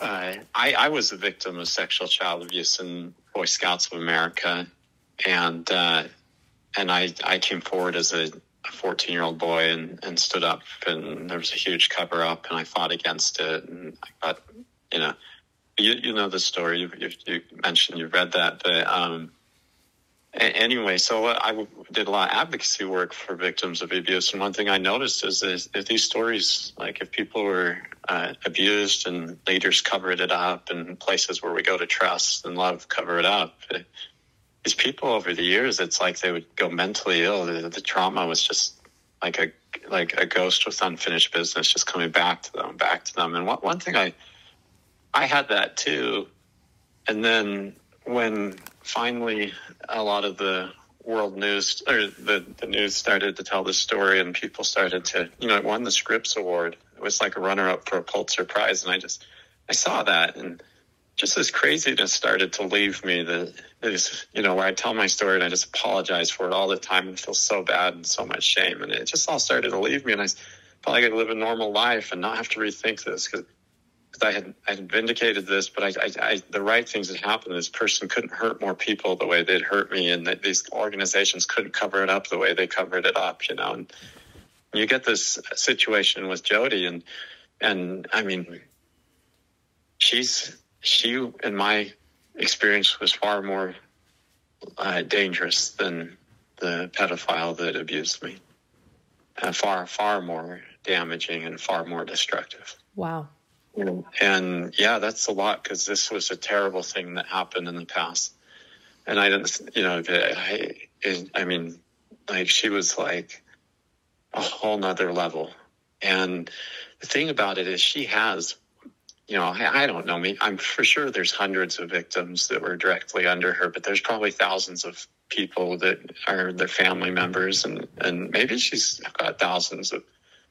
I was a victim of sexual child abuse in Boy Scouts of America, and I came forward as a 14-year-old boy and stood up, and there was a huge cover up, and I fought against it, and I got, you know the story, you mentioned you read that, but anyway, so I did a lot of advocacy work for victims of abuse, and one thing I noticed is that these stories, like if people were abused and leaders covered it up, and places where we go to trust and love cover it up, these people over the years, it's like they would go mentally ill. The trauma was just like a ghost with unfinished business, just coming back to them. And one thing I had that too. And then when finally a lot of the world news or the news started to tell this story, and people started to, it won the Scripps Award. It was like a runner-up for a Pulitzer Prize, and I saw that, and just this craziness started to leave me. Where I tell my story and I just apologize for it all the time and feel so bad and so much shame. And it just all started to leave me. And I felt like I could live a normal life and not have to rethink this, because I had vindicated this, but the right things had happened. This person couldn't hurt more people the way they'd hurt me, and that these organizations couldn't cover it up the way they covered it up, And you get this situation with Jodi, and I mean, she, in my experience, was far more dangerous than the pedophile that abused me. Far, far more damaging and far more destructive. Wow. And yeah, that's a lot, because this was a terrible thing that happened in the past. And I didn't, she was like a whole nother level. And the thing about it is she has... I don't know. I'm for sure there's hundreds of victims that were directly under her, but there's probably thousands of people that are their family members, and maybe she's got thousands of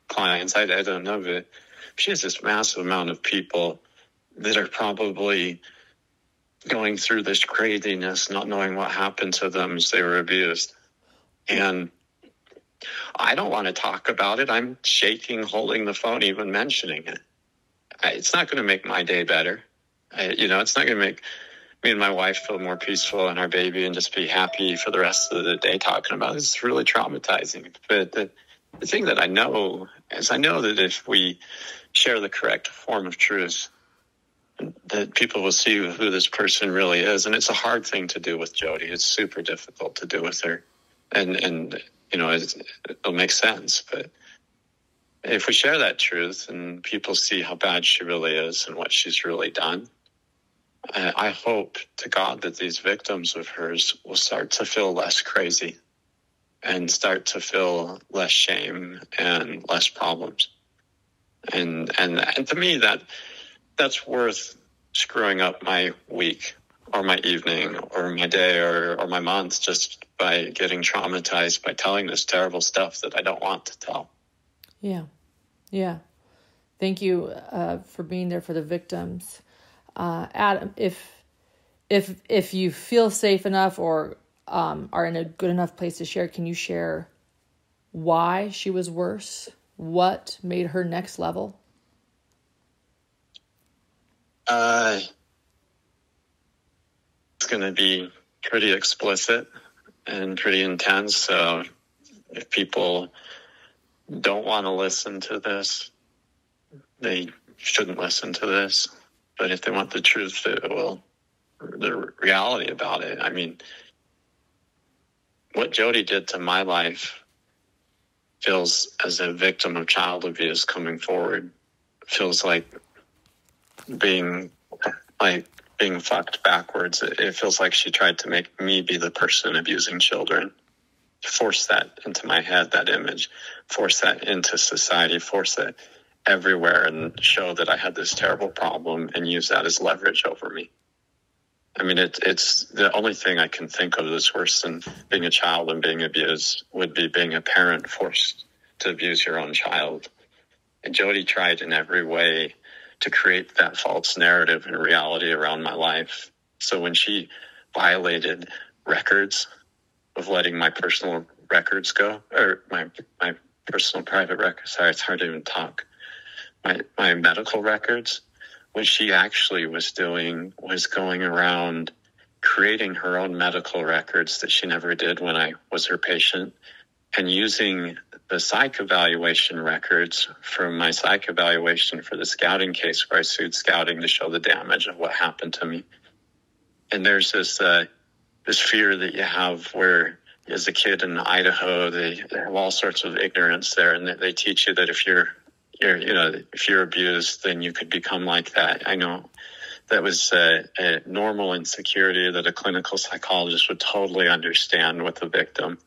clients. I don't know, but she has this massive amount of people that are probably going through this craziness, not knowing what happened to them as they were abused. And I don't want to talk about it. I'm shaking, holding the phone, even mentioning it. It's not going to make my day better. It's not going to make me and my wife feel more peaceful, and our baby, and just be happy for the rest of the day talking about it. It's really traumatizing. But the thing that I know is that if we share the correct form of truth, that people will see who this person really is. And it's a hard thing to do with Jodi. It's super difficult to do with her. And it'll make sense, but... if we share that truth and people see how bad she really is and what she's really done, I hope to God that these victims of hers will start to feel less crazy and start to feel less shame and less problems. And to me, that's worth screwing up my week or my evening or my day or my month just by getting traumatized by telling this terrible stuff that I don't want to tell. Yeah. Yeah. Thank you for being there for the victims. Adam, if you feel safe enough or are in a good enough place to share, can you share why she was worse? What made her next level? It's going to be pretty explicit and pretty intense. So if people don't want to listen to this, they shouldn't listen to this. But if they want the truth, the reality about it. I mean, what Jodi did to my life feels, as a victim of child abuse coming forward, feels like being fucked backwards. It feels like she tried to make me be the person abusing children. Force that into my head, that image, force that into society, force that everywhere, and show that I had this terrible problem and use that as leverage over me. I mean, it's the only thing I can think of that's worse than being a child and being abused would be being a parent forced to abuse your own child. And Jodi tried in every way to create that false narrative and reality around my life. So when she violated records, of letting my personal records go, or my personal private records. Sorry, it's hard to even talk. My medical records, what she actually was doing was going around creating her own medical records that she never did when I was her patient, and using the psych evaluation records from my psych evaluation for the scouting case where I sued scouting to show the damage of what happened to me. And there's this this fear that you have where, as a kid in Idaho, they have all sorts of ignorance there, and they teach you that if you're abused, then you could become like that. I know that was a normal insecurity that a clinical psychologist would totally understand with the victim.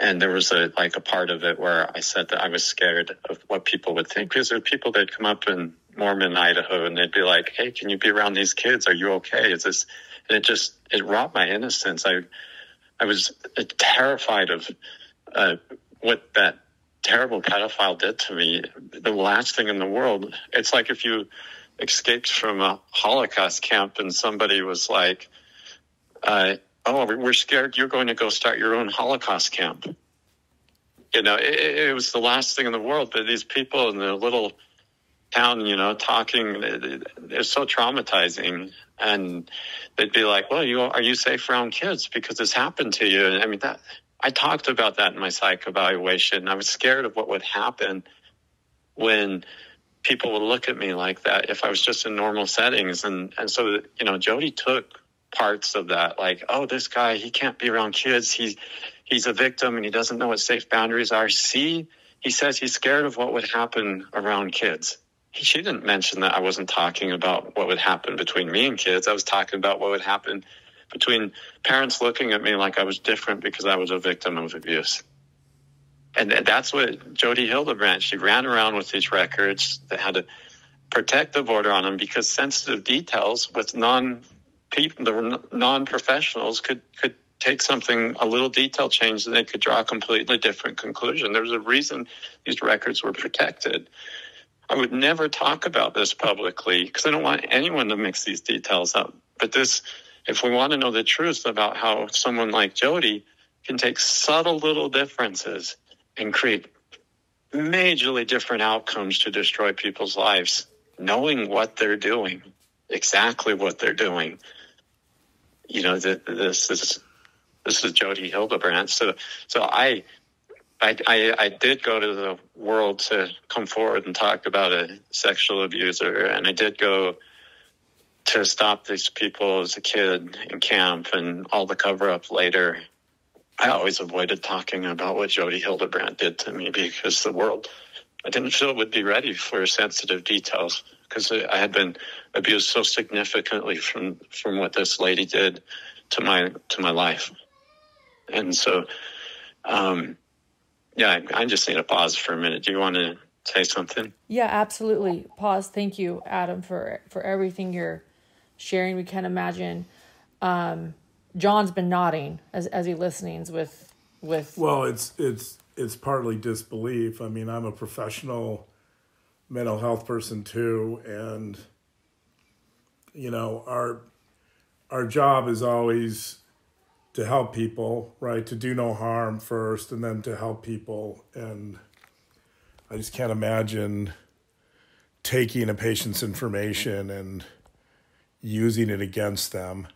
And there was a part of it where I said that I was scared of what people would think, because there are people that come up in Mormon, Idaho, and they'd be like, "Hey, can you be around these kids? Are you okay? Is this?" And it robbed my innocence. I was terrified of what that terrible pedophile did to me. The last thing in the world. It's like if you escaped from a Holocaust camp and somebody was like, "Oh, we're scared you're going to go start your own Holocaust camp." You know, it was the last thing in the world. But these people in their little town, you know, talking—they're so traumatizing. And they'd be like, "Well, are you safe around kids because this happened to you?" And I mean, that I talked about that in my psych evaluation. I was scared of what would happen when people would look at me like that if I was just in normal settings. And so, you know, Jodi took parts of that, like, "Oh, this guy, he can't be around kids. He's a victim and he doesn't know what safe boundaries are. See, he says he's scared of what would happen around kids." She didn't mention that I wasn't talking about what would happen between me and kids. I was talking about what would happen between parents looking at me like I was different because I was a victim of abuse. And that's what Jodi Hildebrandt, she ran around with these records that had a protective order on them because sensitive details with non-professionals could take something, a little detail change, and they could draw a completely different conclusion. There was a reason these records were protected. I would never talk about this publicly because I don't want anyone to mix these details up. But this, if we want to know the truth about how someone like Jodi can take subtle little differences and create majorly different outcomes to destroy people's lives, knowing what they're doing, exactly what they're doing. You know, this is Jodi Hildebrandt. So I did go to the world to come forward and talk about a sexual abuser, and I did go to stop these people as a kid in camp and all the cover-up later. I always avoided talking about what Jodi Hildebrandt did to me because the world, I didn't feel it would be ready for sensitive details because I had been abused so significantly from what this lady did to my life. And so... yeah, I just need to pause for a minute. Do you want to say something? Yeah, absolutely. Pause. Thank you, Adam, for everything you're sharing. We can imagine. John's been nodding as he listens with. Well, it's partly disbelief. I mean, I'm a professional mental health person too, and you know, our job is always to help people, right? To do no harm first and then to help people. And I just can't imagine taking a patient's information and using it against them,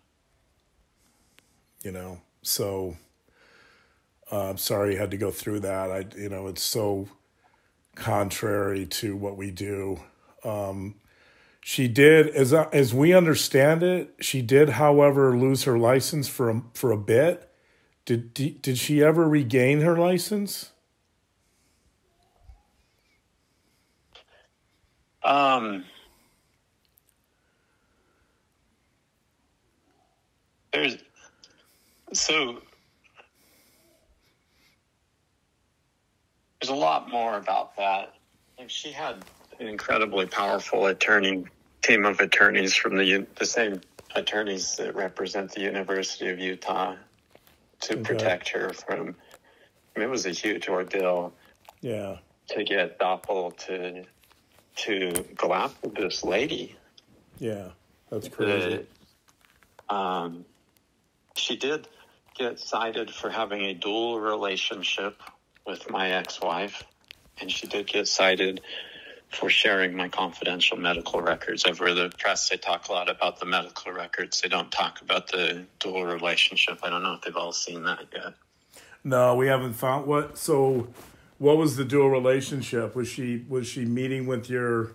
you know? So I'm sorry you had to go through that. You know, it's so contrary to what we do. She did, as we understand it, she did, however, lose her license for a bit. Did she ever regain her license? There's a lot more about that. Like, she had an incredibly powerful team of attorneys from the same attorneys that represent the University of Utah to protect her from. I mean, it was a huge ordeal. Yeah. To get Doppel to go after this lady. Yeah, that's crazy. She did get cited for having a dual relationship with my ex-wife, and she did get cited for sharing my confidential medical records. Over the press, they talk a lot about the medical records. They don't talk about the dual relationship. I don't know if they've all seen that yet. No, we haven't found what. So what was the dual relationship? Was she meeting with your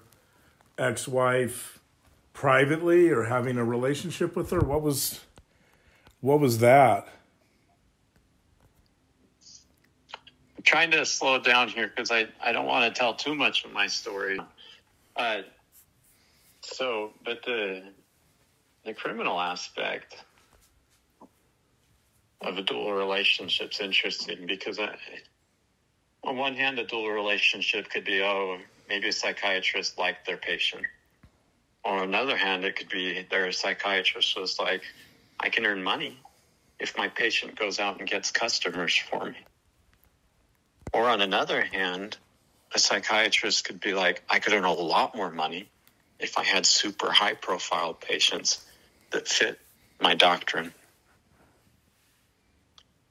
ex-wife privately or having a relationship with her? What was that? I'm trying to slow down here because I don't want to tell too much of my story. But the criminal aspect of a dual relationship's interesting because on one hand, a dual relationship could be, maybe a psychiatrist liked their patient. On the other hand, it could be their psychiatrist was like, I can earn money if my patient goes out and gets customers for me. Or on another hand, a psychiatrist could be like, I could earn a lot more money if I had super high-profile patients that fit my doctrine.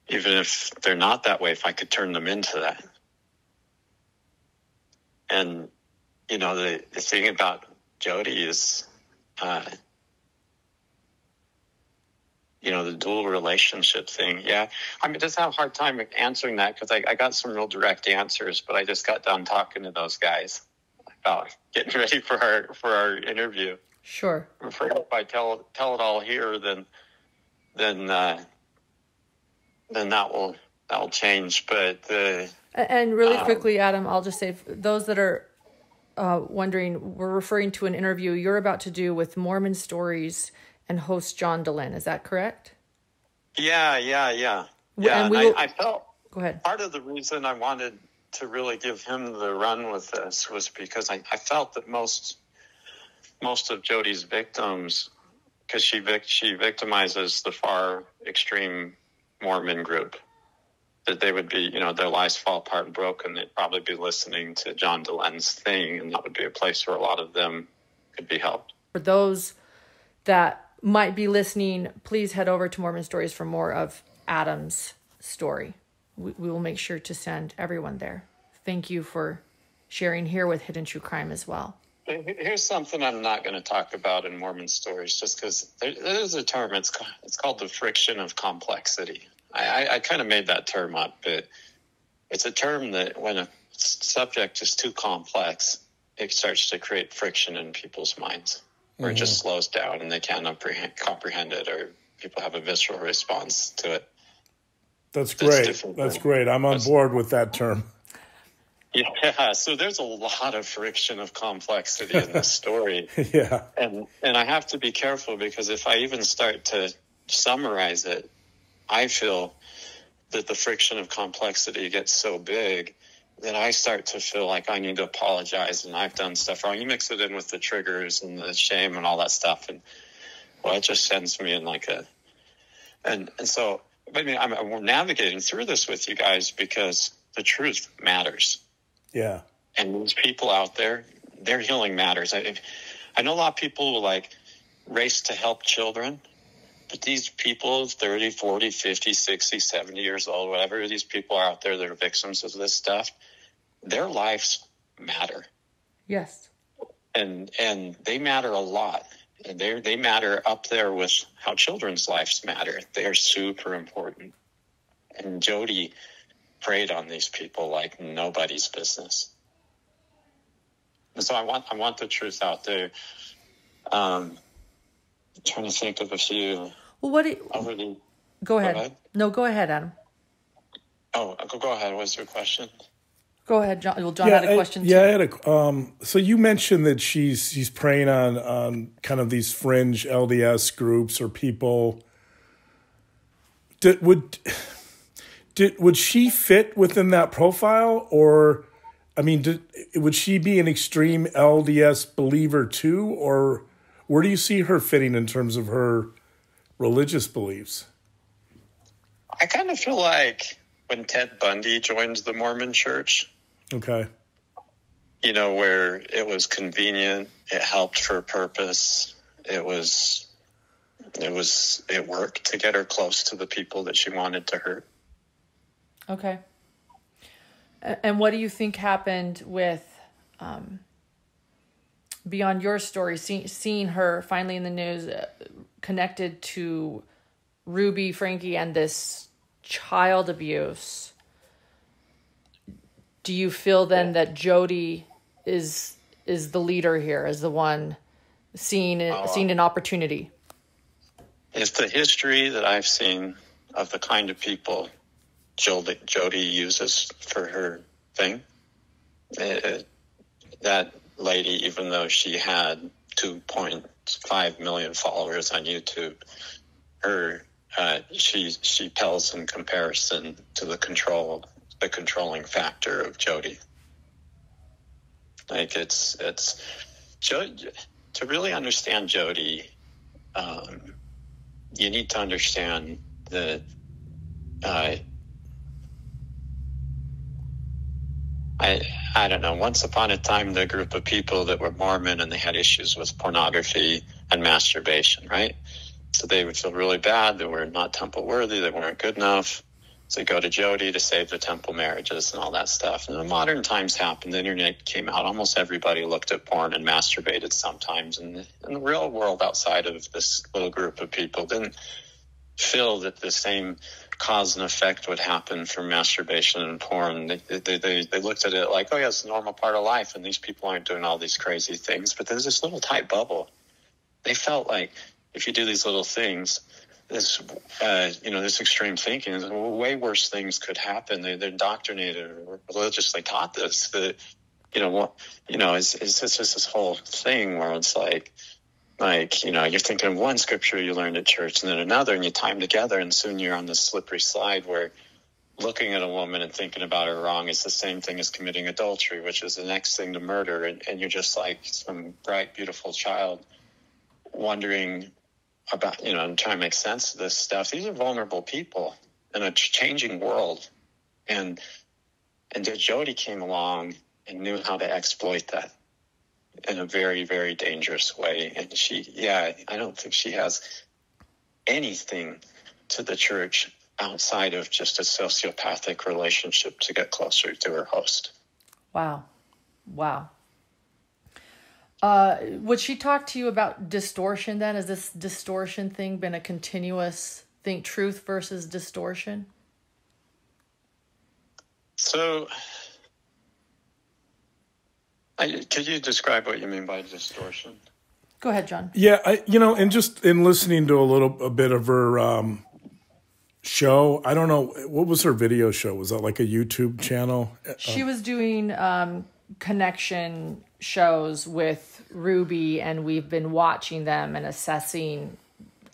Even if they're not that way, if I could turn them into that. And, you know, the thing about Jodi is, the dual relationship thing. Yeah. I mean, just have a hard time answering that because I got some real direct answers, but I just got done talking to those guys about getting ready for our interview. Sure. If I tell it all here, then that'll change. But and really quickly, Adam, I'll just say those that are wondering, we're referring to an interview you're about to do with Mormon Stories and host John Dehlin. Is that correct? Yeah. And I felt go ahead. Part of the reason I wanted to really give him the run with this was because I felt that most of Jodi's victims, because she victimizes the far extreme Mormon group, that they would be, their lives fall apart and broken. They'd probably be listening to John Dehlin's thing, and that would be a place where a lot of them could be helped. For those that might be listening, please head over to Mormon Stories for more of Adam's story. We will make sure to send everyone there. Thank you for sharing here with Hidden True Crime as well. Here's something I'm not going to talk about in Mormon Stories, just because there's a term. It's called the friction of complexity. I kind of made that term up, but it's a term that when a subject is too complex, it starts to create friction in people's minds, where it just slows down and they can't comprehend it, or people have a visceral response to it. That's great. I'm on board with that term. Yeah, so there's a lot of friction of complexity in this story. Yeah. And I have to be careful because if I even start to summarize it, I feel that the friction of complexity gets so big that I start to feel like I need to apologize and I've done stuff wrong. You mix it in with the triggers and the shame and all that stuff. And, well, it just sends me in like a... And so, I mean, I'm navigating through this with you guys because the truth matters. Yeah. And those people out there, their healing matters. I know a lot of people will like race to help children, but these people 30, 40, 50, 60, 70 years old, whatever these people are out there that are victims of this stuff, their lives matter. Yes. And they matter a lot. And they matter up there with how children's lives matter. They are super important. And Jodi preyed on these people like nobody's business. And so I want the truth out there. I'm trying to think of a few. Well, what do you, already, go ahead. No, go ahead, Adam. Oh, go ahead. What's your question? Go ahead, John. Well, John had a question too. Yeah, I had a. So you mentioned that she's preying on kind of these fringe LDS groups or people. Would she fit within that profile? Or, I mean, would she be an extreme LDS believer too? Or where do you see her fitting in terms of her religious beliefs? I kind of feel like when Ted Bundy joined the Mormon Church. Okay. Where it was convenient, it helped for a purpose, it worked to get her close to the people that she wanted to hurt. Okay. And what do you think happened with beyond your story, seeing her finally in the news, connected to Ruby Franke and this child abuse, do you feel then that Jodi is the leader here, is the one seeing an opportunity? It's the history that I've seen of the kind of people Jodi uses for her thing. That lady, even though she had 2.5 million followers on YouTube, she pales in comparison to the controlling factor of Jodi. Like it's to really understand Jodi, you need to understand that I don't know. Once upon a time, the group of people that were Mormon and they had issues with pornography and masturbation, right? So they would feel really bad. They were not temple worthy. They weren't good enough. So they go to Jodi to save the temple marriages and all that stuff. And the modern times happened. The internet came out. Almost everybody looked at porn and masturbated sometimes. And in the real world outside of this little group of people didn't feel that the same cause and effect would happen for masturbation and porn. They looked at it like, oh yeah, it's a normal part of life, and these people aren't doing all these crazy things. But there's this little tight bubble. They felt like if you do these little things, this this extreme thinking, way worse things could happen. They're indoctrinated or religiously taught this. That it's just this whole thing where it's like. You're thinking one scripture you learned at church and then another, and you time together, and soon you're on this slippery slide where looking at a woman and thinking about her wrong is the same thing as committing adultery, which is the next thing to murder. And you're just like some bright, beautiful child wondering about, and trying to make sense of this stuff. These are vulnerable people in a changing world. And Jodi came along and knew how to exploit that in a very, very dangerous way. And I don't think she has anything to the church outside of just a sociopathic relationship to get closer to her host. Wow. Would she talk to you about distortion then? Has this distortion thing been a continuous thing, truth versus distortion? So... could you describe what you mean by distortion? Go ahead, John. Yeah, and just in listening to a bit of her show, I don't know, what was her video show? Was that like a YouTube channel? She was doing connection shows with Ruby, and we've been watching them and assessing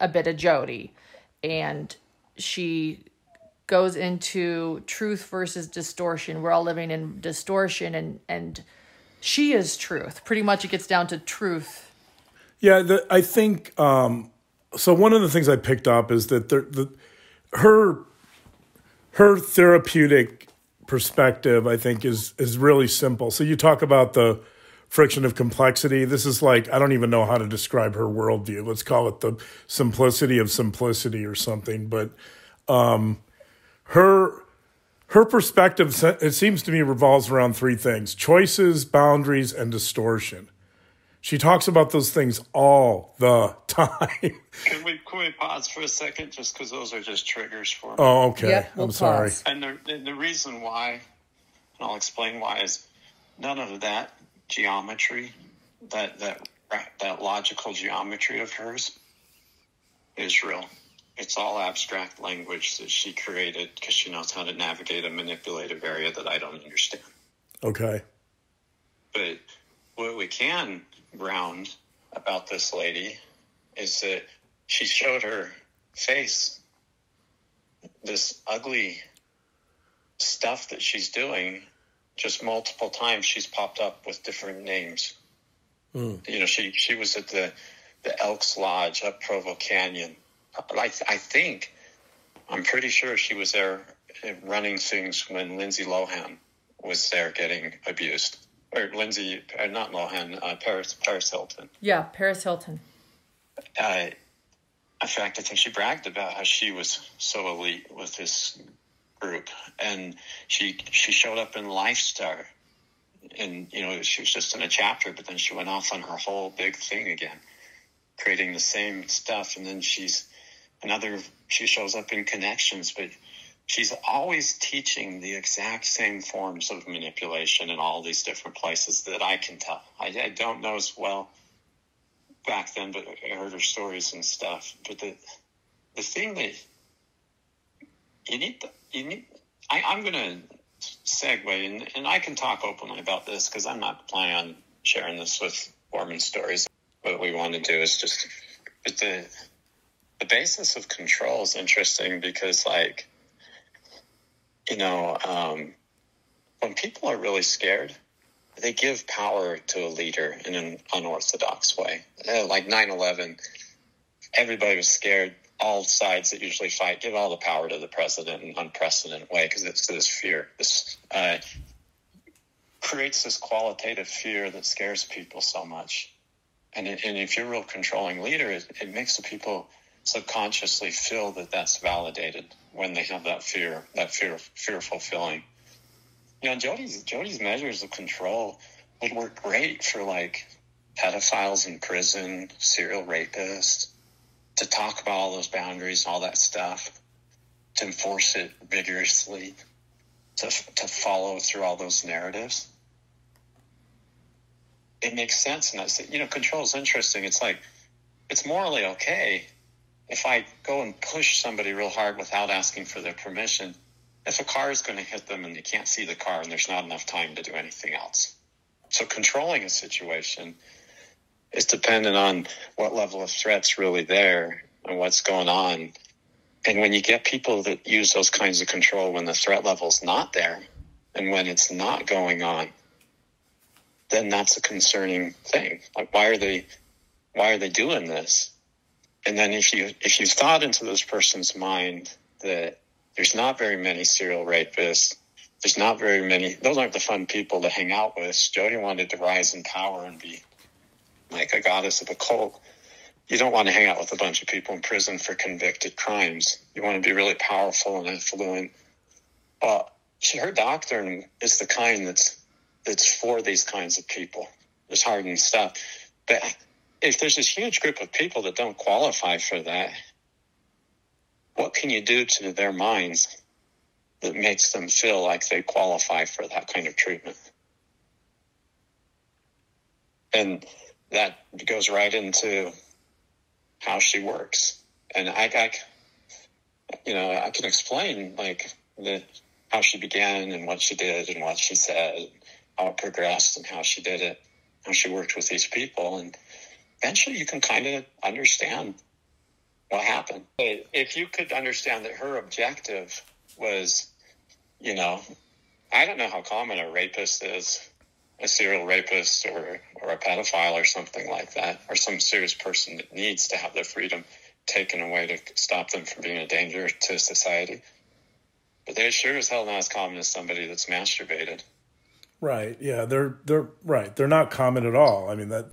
a bit of Jodi. And she goes into truth versus distortion. We're all living in distortion, and she is truth. Pretty much it gets down to truth. Yeah, I think... so one of the things I picked up is that her therapeutic perspective, I think, is really simple. So you talk about the friction of complexity. This is like, I don't even know how to describe her worldview. Let's call it the simplicity of simplicity or something. But her perspective, it seems to me, revolves around three things: choices, boundaries, and distortion. She talks about those things all the time. Can we pause for a second, just because those are just triggers for me? Oh, okay. Yeah, I'm sorry. And the reason why, and I'll explain why, is none of that geometry, that logical geometry of hers, is real. It's all abstract language that she created because she knows how to navigate a manipulative area that I don't understand. Okay. But what we can ground about this lady is that she showed her face, this ugly stuff that she's doing, just multiple times. She's popped up with different names. Mm. She was at the Elks Lodge up Provo Canyon. I'm pretty sure she was there running things when Lindsay Lohan was there getting abused. Or Paris Hilton. Yeah, Paris Hilton. In fact, I think she bragged about how she was so elite with this group. And she showed up in LifeStar and you know, she was just in a chapter, but then she went off on her whole big thing again, creating the same stuff. And then she shows up in Connections, but she's always teaching the exact same forms of manipulation in all these different places that I can tell. I don't know as well back then, but I heard her stories and stuff. But the thing that I'm going to segue, and I can talk openly about this because I'm not planning on sharing this with Mormon Stories. What we want to do is just, but the basis of control is interesting because, like, you know, when people are really scared, they give power to a leader in an unorthodox way. Like 9/11, everybody was scared. All sides that usually fight give all the power to the president in an unprecedented way because it's this fear. This creates this qualitative fear that scares people so much. And if you're a real controlling leader, it makes the people subconsciously feel that that's validated when they have that fearful feeling. You know, Jodi's measures of control would work great for, like, pedophiles in prison, serial rapists, to talk about all those boundaries and all that stuff, to enforce it vigorously, to follow through all those narratives. It makes sense. And that's, you know, control is interesting. It's like, it's morally okay if I go and push somebody real hard without asking for their permission. If a car is going to hit them and they can't see the car and there's not enough time to do anything else. So controlling a situation is dependent on what level of threat's really there and what's going on. And when you get people that use those kinds of control when the threat level's not there and when it's not going on, then that's a concerning thing. Like, why are they doing this? And then if you thought into this person's mind that there's not very many serial rapists. There's not very many. Those aren't the fun people to hang out with. Jodi wanted to rise in power and be like a goddess of a cult. You don't want to hang out with a bunch of people in prison for convicted crimes. You want to be really powerful and affluent. Her doctrine is the kind that's for these kinds of people. It's hardened stuff. But if there's this huge group of people that don't qualify for that, what can you do to their minds that makes them feel like they qualify for that kind of treatment? And that goes right into how she works. And I can explain, like, how she began and what she did and what she said, how it progressed and how she did it, how she worked with these people. And eventually you can kind of understand what happened. If you could understand that her objective was, you know, I don't know how common a rapist is, a serial rapist or a pedophile or something like that, or some serious person that needs to have their freedom taken away to stop them from being a danger to society. But they're sure as hell not as common as somebody that's masturbated. Right. Yeah, they're right. They're not common at all. I mean, that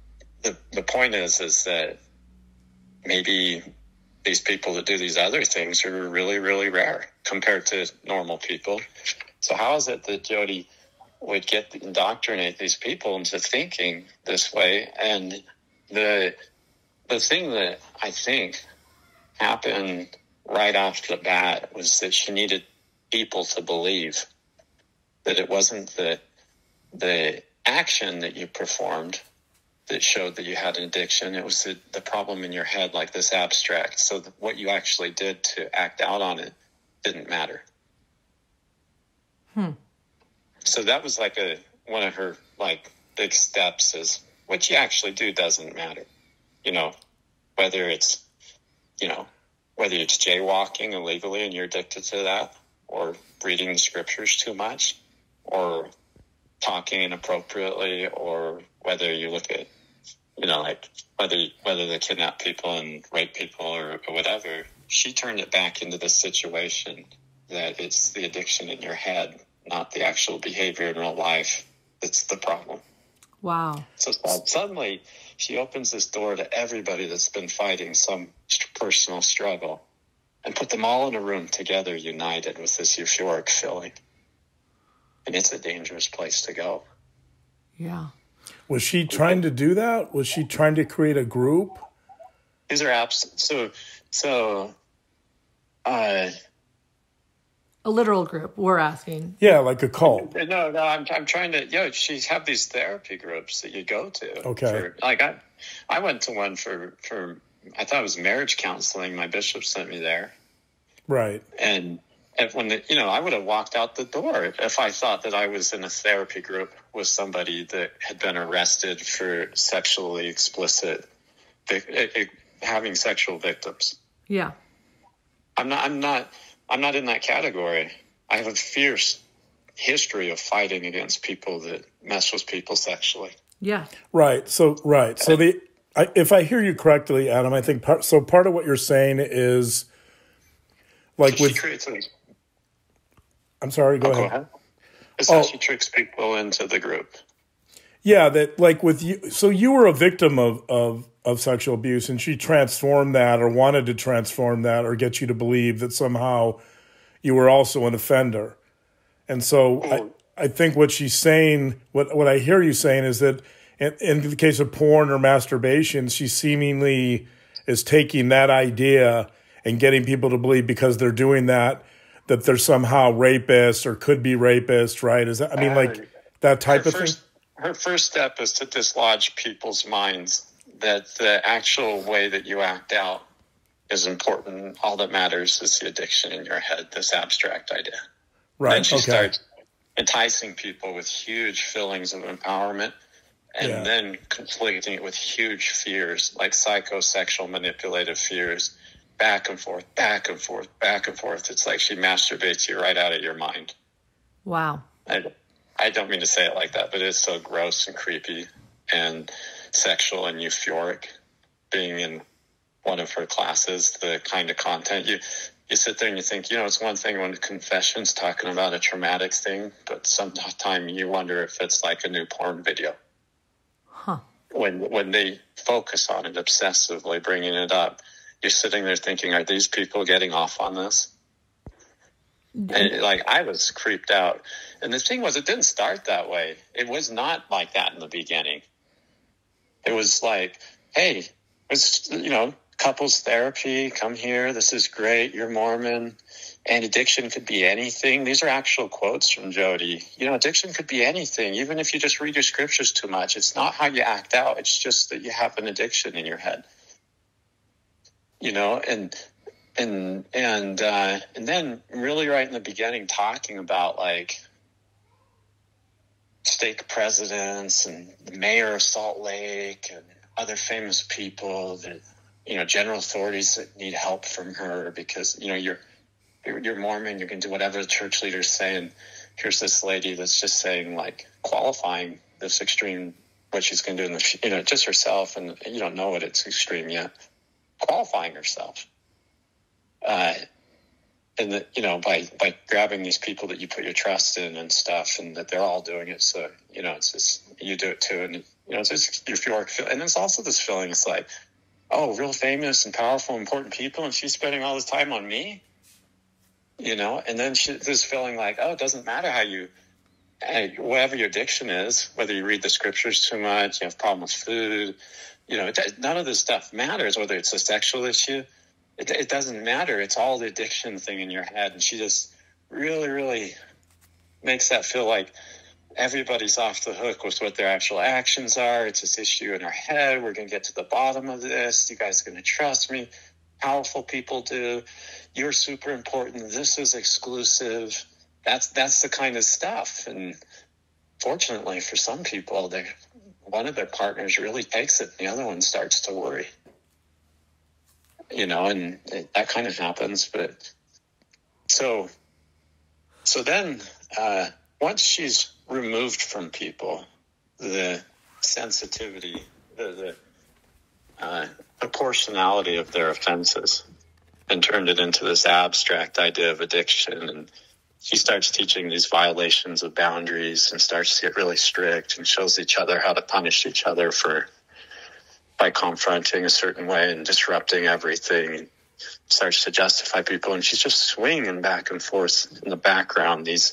the point is that maybe these people that do these other things are really, really rare compared to normal people. So how is it that Jodi would indoctrinate these people into thinking this way? And the thing that I think happened right off the bat was that she needed people to believe that it wasn't the action that you performed that showed that you had an addiction. It was the problem in your head, like this abstract. So what you actually did to act out on it didn't matter. So that was like one of her, like, big steps is what you actually do doesn't matter. You know, whether it's jaywalking illegally and you're addicted to that, or reading the scriptures too much, or talking inappropriately, or whether you look at, you know, like whether they kidnap people and rape people or whatever. She turned it back into the situation that it's the addiction in your head, not the actual behavior in real life, that's the problem. Wow. So suddenly she opens this door to everybody that's been fighting some personal struggle and put them all in a room together, united with this euphoric feeling. And it's a dangerous place to go. Yeah. Was she trying to do that? Was she trying to create a group? These are apps. So a literal group, we're asking. Yeah, like a cult. No, I'm trying to, she's have these therapy groups that you go to. Okay. I went to one for I thought it was marriage counseling. My bishop sent me there. Right. And I would have walked out the door if I thought that I was in a therapy group with somebody that had been arrested for sexually explicit, having sexual victims. Yeah. I'm not in that category. I have a fierce history of fighting against people that mess with people sexually. Yeah. Right. If I hear you correctly, Adam, I think part of what you're saying is like she creates a... I'm sorry, go ahead. It's how she tricks people into the group. Yeah, that like with you. So you were a victim of sexual abuse, and she transformed that, or wanted to transform that, or get you to believe that somehow you were also an offender. And so I think what she's saying, what I hear you saying, is that in the case of porn or masturbation, she seemingly is taking that idea and getting people to believe because they're doing that, that they're somehow rapists or could be rapists, right? Is that, I mean, like that type of thing? Her first step is to dislodge people's minds that the actual way that you act out is important. All that matters is the addiction in your head, this abstract idea. Right. Then she starts enticing people with huge feelings of empowerment and then conflicting it with huge fears, like psychosexual manipulative fears, back and forth, back and forth, back and forth. It's like she masturbates you right out of your mind. Wow. I don't mean to say it like that, but it's so gross and creepy and sexual and euphoric. Being in one of her classes, the kind of content you sit there and you think, it's one thing when confession's talking about a traumatic thing, but sometime you wonder if it's like a new porn video. Huh. When they focus on it obsessively, bringing it up, you're sitting there thinking, are these people getting off on this? And I was creeped out. And the thing was, it didn't start that way. It was not like that in the beginning. It was like, hey, it's, couples therapy, come here. This is great. You're Mormon. And addiction could be anything. These are actual quotes from Jodi. Addiction could be anything. Even if you just read your scriptures too much, it's not how you act out. It's just that you have an addiction in your head. And then really right in the beginning talking about like stake presidents and the mayor of Salt Lake and other famous people that, general authorities that need help from her because, you're Mormon, you can do whatever the church leaders say. And here's this lady that's just saying like qualifying this extreme, what she's going to do in the, just herself. And you don't know what it's extreme yet. Qualifying herself. By grabbing these people that you put your trust in and stuff, and that they're all doing it. So, it's just, you do it too. And, it's just your euphoric feel. And there's also this feeling, it's like, oh, real famous and powerful, important people. And she's spending all this time on me, and then this feeling like, oh, it doesn't matter how whatever your addiction is, whether you read the scriptures too much, you have problems with food, none of this stuff matters, whether it's a sexual issue. It doesn't matter. It's all the addiction thing in your head. And she just really, really makes that feel like everybody's off the hook with what their actual actions are. It's this issue in her head. We're going to get to the bottom of this. You guys are going to trust me. Powerful people do. You're super important. This is exclusive. That's the kind of stuff. And fortunately for some people, one of their partners really takes it. And the other one starts to worry. And that kind of happens. But so then once she's removed from people, the sensitivity, the proportionality of their offenses, and turned it into this abstract idea of addiction. And she starts teaching these violations of boundaries and starts to get really strict and shows each other how to punish each other by confronting a certain way and disrupting everything, and starts to justify people. And she's just swinging back and forth in the background, these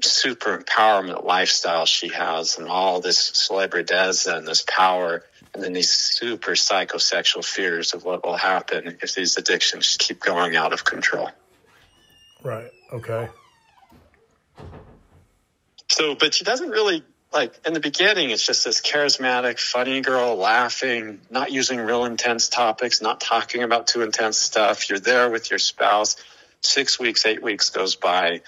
super empowerment lifestyle she has and all this celebrity does and this power, and then these super psychosexual fears of what will happen if these addictions keep going out of control. Right. Okay. So, but she doesn't really, like, in the beginning, it's just this charismatic, funny girl laughing, not using real intense topics, not talking about too intense stuff. You're there with your spouse. 6 weeks, 8 weeks goes by,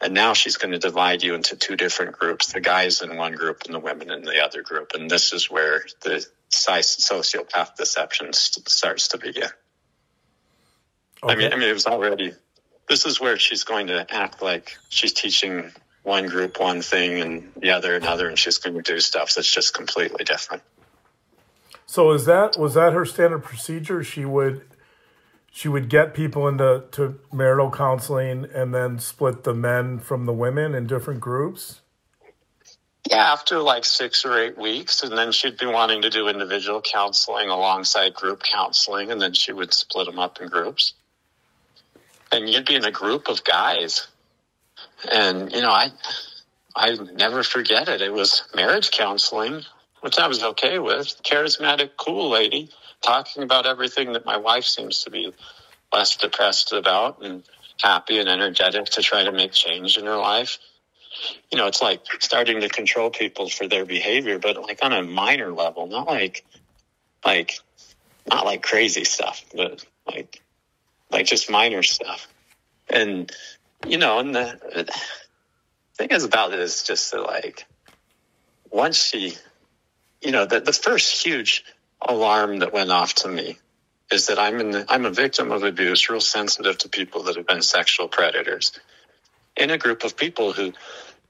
and now she's going to divide you into two different groups, the guys in one group and the women in the other group. And this is where the sociopath deception starts to begin. Okay. I mean, it was already, this is where she's going to act like she's teaching one group one thing and the other another, and she's going to do stuff that's just completely different. So was that her standard procedure? She would get people into marital counseling and then split the men from the women in different groups? Yeah, after like 6 or 8 weeks, and then she'd be wanting to do individual counseling alongside group counseling, and then she would split them up in groups. And you'd be in a group of guys. And, you know, I never forget it. It was marriage counseling, which I was okay with. Charismatic, cool lady talking about everything that my wife seems to be less depressed about and happy and energetic to try to make change in her life. You know, it's like starting to control people for their behavior, but like on a minor level, not like crazy stuff, but like just minor stuff. And, you know, and the thing is about it is just that, like, once she, you know, the first huge alarm that went off to me is that I'm a victim of abuse, real sensitive to people that have been sexual predators, in a group of people who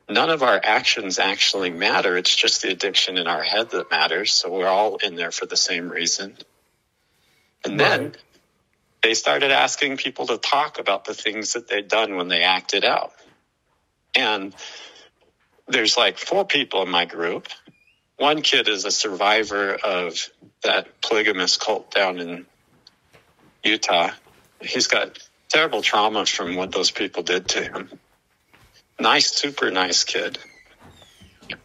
none of our actions actually matter. It's just the addiction in our head that matters. So we're all in there for the same reason. And then they started asking people to talk about the things that they'd done when they acted out. And there's like 4 people in my group. One kid is a survivor of that polygamous cult down in Utah. He's got terrible trauma from what those people did to him. Nice, super nice kid.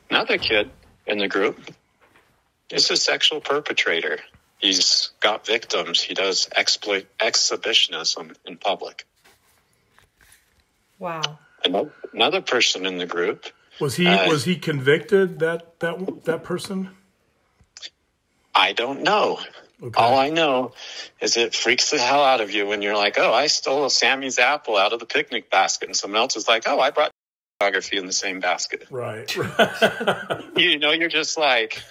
Another kid in the group is a sexual perpetrator. He's got victims. He does exhibitionism in public. Wow. Another person in the group. Was he convicted, that person? I don't know. Okay. All I know is it freaks the hell out of you when you're like, oh, I stole Sammy's apple out of the picnic basket. And someone else is like, oh, I brought photography in the same basket. Right. You know, you're just like...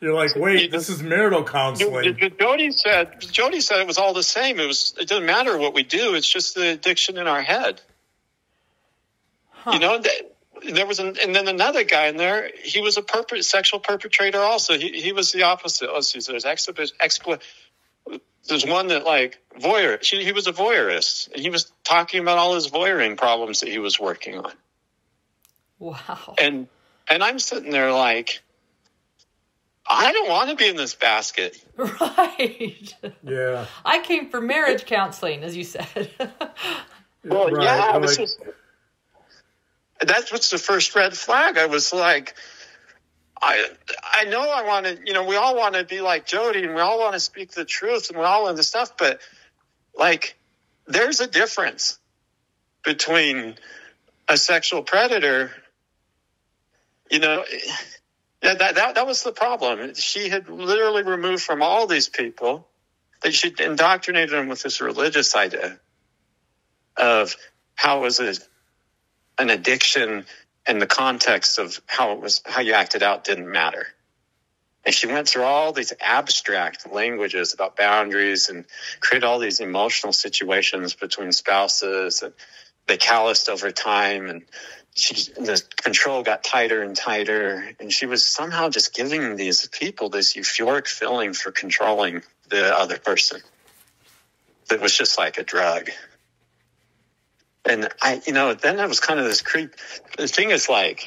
You're like, wait, this is marital counseling. Jodi said it was all the same. It doesn't matter what we do. It's just the addiction in our head. Huh. You know, and then another guy in there, he was a sexual perpetrator also. He was the opposite. Oh, so there's one that like voyeur. He was a voyeurist. And he was talking about all his voyeuring problems that he was working on. Wow. And I'm sitting there like, I don't want to be in this basket. Right. Yeah. I came for marriage counseling, as you said. Well, right. Yeah. That's what's the first red flag. I was like, I know I want to, you know, we all want to be like Jodi, and we all want to speak the truth, and we all want this stuff. But, like, there's a difference between a sexual predator, you know... Yeah, that was the problem. She had literally removed from all these people that she'd indoctrinated them with this religious idea of how it was an addiction, and the context of how you acted out didn't matter. And she went through all these abstract languages about boundaries and created all these emotional situations between spouses, and they calloused over time, and the control got tighter and tighter, and she was somehow just giving these people this euphoric feeling for controlling the other person. That was just like a drug. And I, you know, then that was kind of this creep. The thing is like,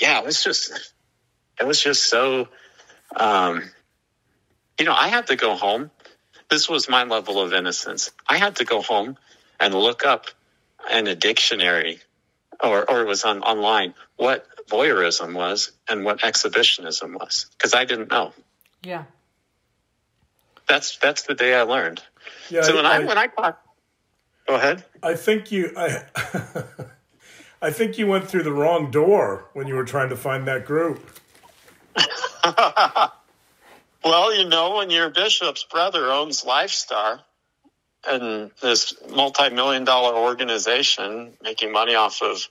yeah, it was just so, you know, I had to go home. This was my level of innocence. I had to go home and look up in a dictionary or was on online, what voyeurism was and what exhibitionism was, because I didn't know. Yeah. That's the day I learned. Yeah, so when I talk, go ahead. I think you went through the wrong door when you were trying to find that group. Well, you know, when your bishop's brother owns LifeStar and this multi-million-dollar organization making money off of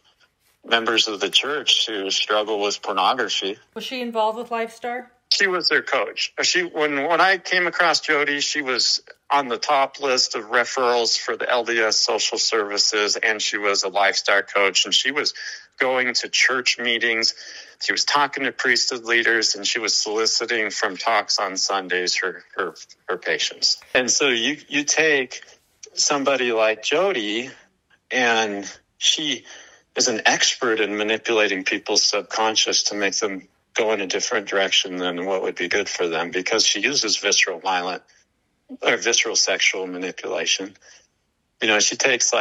members of the church who struggle with pornography. Was she involved with LifeStar? She was their coach. She when I came across Jodi, she was on the top list of referrals for the LDS social services, and she was a LifeStar coach, and she was going to church meetings. She was talking to priesthood leaders, and she was soliciting from talks on Sundays her patients. And so you take somebody like Jodi, and she is an expert in manipulating people's subconscious to make them go in a different direction than what would be good for them, because she uses visceral sexual manipulation. You know, she takes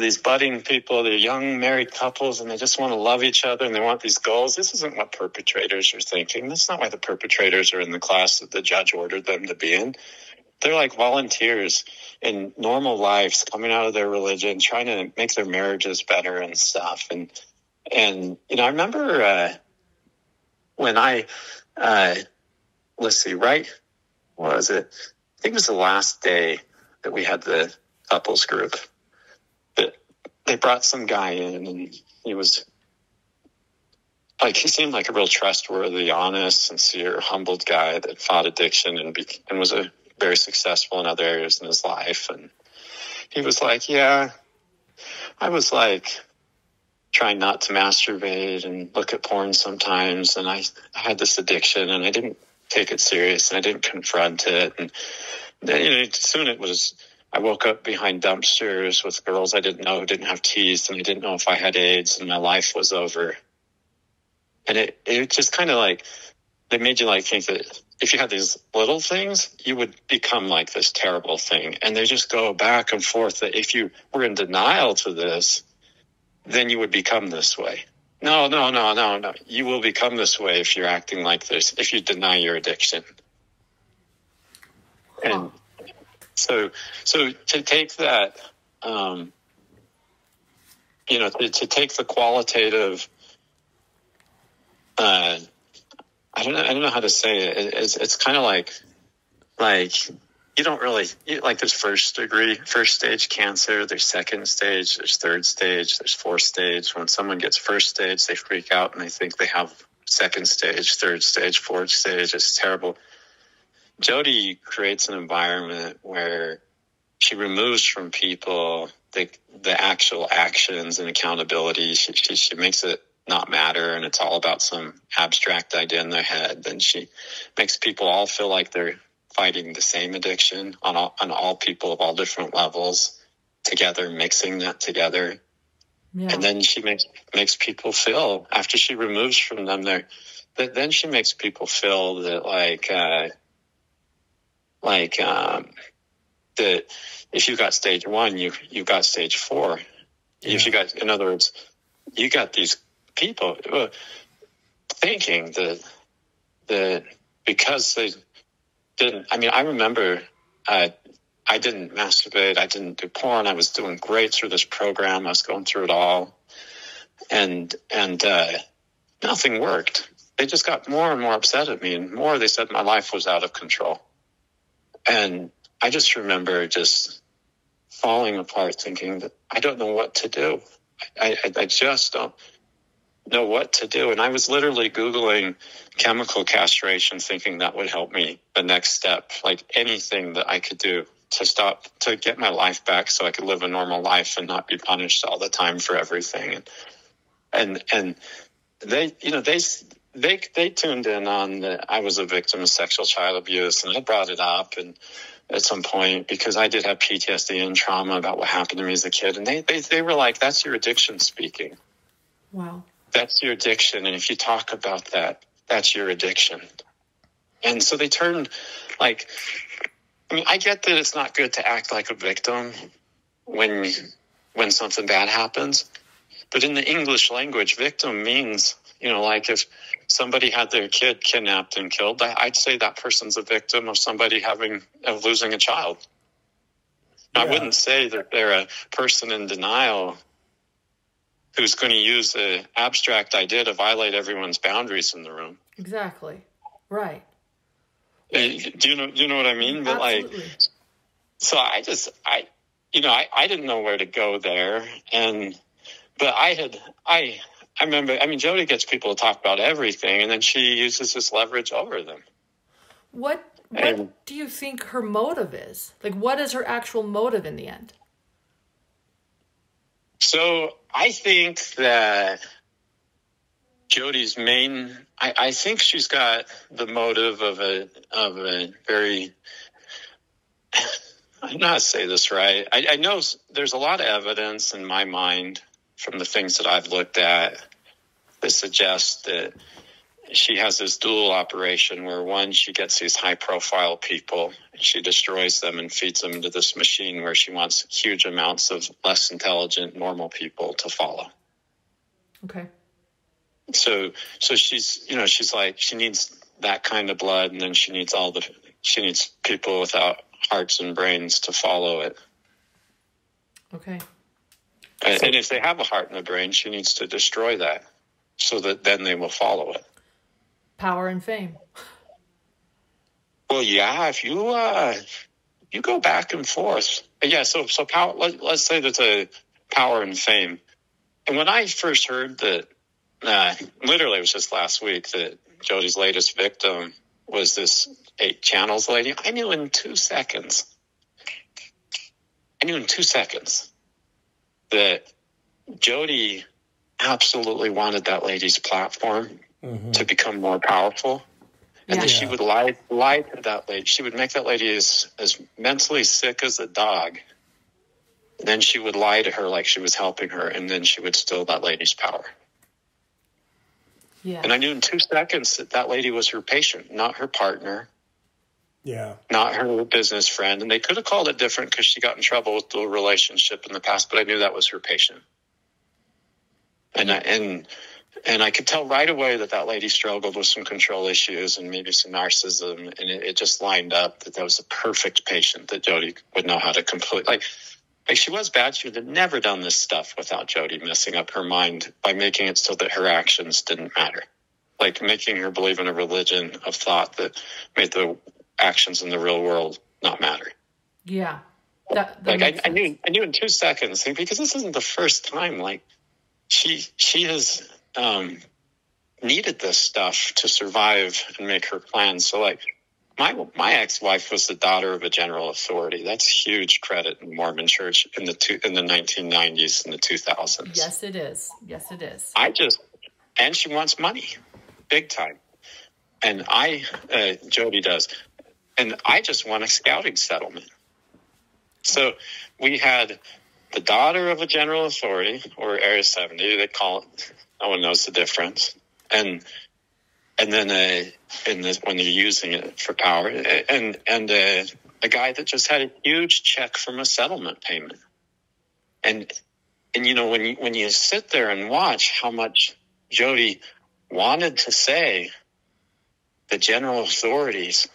these budding people, they're young married couples, and they just want to love each other and they want these goals. This isn't what perpetrators are thinking. That's not why the perpetrators are in the class that the judge ordered them to be in. They're like volunteers in normal lives coming out of their religion, trying to make their marriages better and stuff. And you know, I remember when I, I think it was the last day that we had the couples group. They brought some guy in, and he seemed like a real trustworthy, honest, sincere, humbled guy that fought addiction and was very successful in other areas in his life. And he was like, yeah, I was like trying not to masturbate and look at porn sometimes. And I had this addiction, and I didn't take it serious, and I didn't confront it. And then, soon it was, I woke up behind dumpsters with girls I didn't know who didn't have teeth, and I didn't know if I had AIDS, and my life was over. And it just kind of they made you think that if you had these little things, you would become like this terrible thing. And they just go back and forth that if you were in denial to this, then you would become this way. No. You will become this way if you're acting like this, if you deny your addiction. And so to take that, to take the qualitative, I don't know how to say it. It's kind of like you don't really there's first stage cancer, there's second stage, there's third stage, there's fourth stage. When someone gets first stage, they freak out and they think they have second stage, third stage, fourth stage. It's terrible. Jodi creates an environment where she removes from people the actual actions and accountability. She makes it not matter, and it's all about some abstract idea in their head. Then she makes people all feel like they're fighting the same addiction on all people of all different levels together, mixing that together. Yeah. And then she makes people feel, after she removes from them then she makes people feel that that if you got stage 1, you got stage 4. Yeah. In other words, you got these people thinking that because they didn't. I mean, I remember I didn't masturbate, I didn't do porn. I was doing great through this program. I was going through it all, and nothing worked. They just got more and more upset at me, and more they said my life was out of control. And I just remember just falling apart, thinking that I don't know what to do. I just don't know what to do. And I was literally Googling chemical castration, thinking that would help me, the next step, anything that I could do to get my life back so I could live a normal life and not be punished all the time for everything. And they tuned in on that I was a victim of sexual child abuse, and I brought it up and at some point, because I did have PTSD and trauma about what happened to me as a kid. And they were like, that's your addiction speaking. Wow. That's your addiction. And if you talk about that, that's your addiction. And so they turned I get that it's not good to act like a victim when something bad happens. But in the English language, victim means, you know, like if somebody had their kid kidnapped and killed, I'd say that person's a victim of somebody losing a child. Yeah. I wouldn't say that they're a person in denial who's going to use the abstract idea to violate everyone's boundaries in the room. Exactly. Right. Do you know what I mean? But absolutely. Like, so I didn't know where to go there. But I remember, Jodi gets people to talk about everything, and then she uses this leverage over them. What do you think her motive is? Like, what is her actual motive in the end? So I think that Jodi's main, I think she's got the motive of a very, I'm not say this right. I know there's a lot of evidence in my mind from the things that I've looked at that suggests that she has this dual operation where, one, she gets these high-profile people, and she destroys them and feeds them into this machine where she wants huge amounts of less intelligent, normal people to follow. Okay. So she's like, she needs that kind of blood, and then she needs people without hearts and brains to follow it. Okay. And if they have a heart and a brain, she needs to destroy that so that then they will follow it. Power and fame. Well, yeah, if you you go back and forth. Yeah, so power, let's say that's a power and fame. And when I first heard that, literally it was just last week, that Jodi's latest victim was this 8 Channels lady, I knew in 2 seconds. That Jodi absolutely wanted that lady's platform to become more powerful, and that she would lie to that lady. She would make that lady as mentally sick as a dog. And then she would lie to her like she was helping her, and then she would steal that lady's power. Yeah. And I knew in 2 seconds that lady was her patient, not her partner. Yeah. Not her business friend. And they could have called it different because she got in trouble with the relationship in the past, but I knew that was her patient. And I could tell right away that lady struggled with some control issues and maybe some narcissism. And it just lined up that was a perfect patient that Jodi would know how to complete. Like she was bad. She would have never done this stuff without Jodi messing up her mind by making it so that her actions didn't matter. Like making her believe in a religion of thought that made the actions in the real world not matter. Yeah. I knew in 2 seconds, because this isn't the first time. Like she has needed this stuff to survive and make her plans. So like my ex-wife was the daughter of a general authority. That's huge credit in Mormon Church in the 1990s and the 2000s. Yes, it is. And she wants money big time. And Jodi does. And I just won a scouting settlement. So we had the daughter of a general authority, or Area 70, they call it. No one knows the difference. And then when you're using it for power, and a guy that just had a huge check from a settlement payment. And you know, when you sit there and watch how much Jodi wanted to say, the general authorities,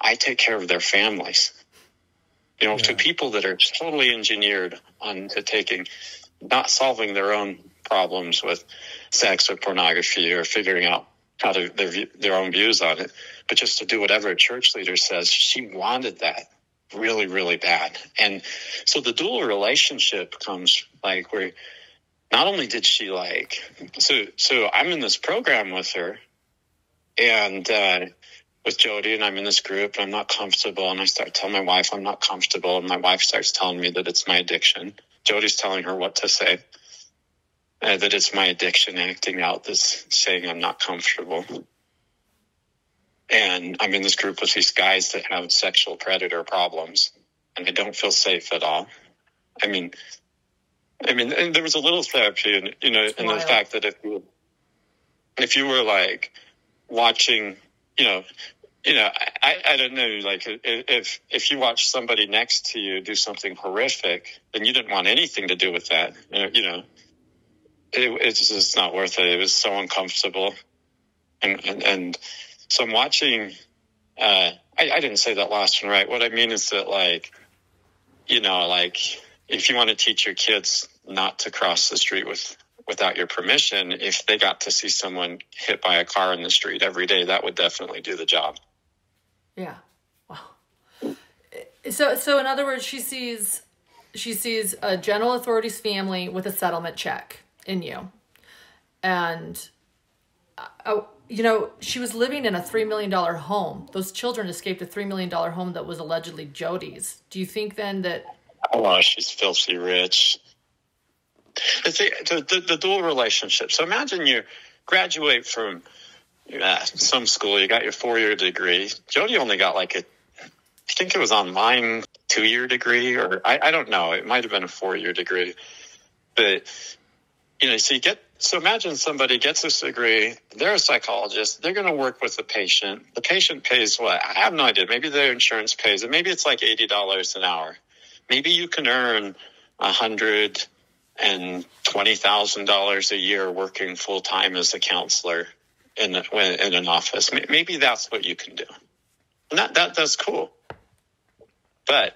I take care of their families. You know, to people that are totally engineered onto not solving their own problems with sex or pornography or figuring out how to their own views on it, but just to do whatever a church leader says. She wanted that really, really bad. And so the dual relationship comes like where not only did she like, so I'm in this program with her, and with Jodi, and I'm in this group, and I'm not comfortable, and I start telling my wife I'm not comfortable, and my wife starts telling me that it's my addiction. Jodi's telling her what to say, that it's my addiction acting out this saying I'm not comfortable. And I'm in this group with these guys that have sexual predator problems, and I don't feel safe at all. I mean, and there was a little therapy, in, you know, it's in wild. The fact that if you were like watching, you know, I don't know, like if you watch somebody next to you do something horrific, then you didn't want anything to do with that, you know, it's just not worth it. It was so uncomfortable. And so I'm watching, I didn't say that last one right. What I mean is that, like, you know, like if you want to teach your kids not to cross the street without your permission, if they got to see someone hit by a car in the street every day, that would definitely do the job. Yeah. Wow. So in other words, she sees a general authorities family with a settlement check in you. And, you know, she was living in a $3 million home. Those children escaped a $3 million home that was allegedly Jodi's. Do you think then that... Oh, she's filthy rich. It's the dual relationship. So imagine you graduate from some school, you got your 4-year degree. Jodi only got like I think it was online 2-year degree, or I don't know. It might have been a 4-year degree. But, you know, so imagine somebody gets this degree. They're a psychologist. They're going to work with the patient. The patient pays what? I have no idea. Maybe their insurance pays it. Maybe it's like $80 an hour. Maybe you can earn $120,000 a year working full time as a counselor in an office. Maybe that's what you can do. And that's cool. But,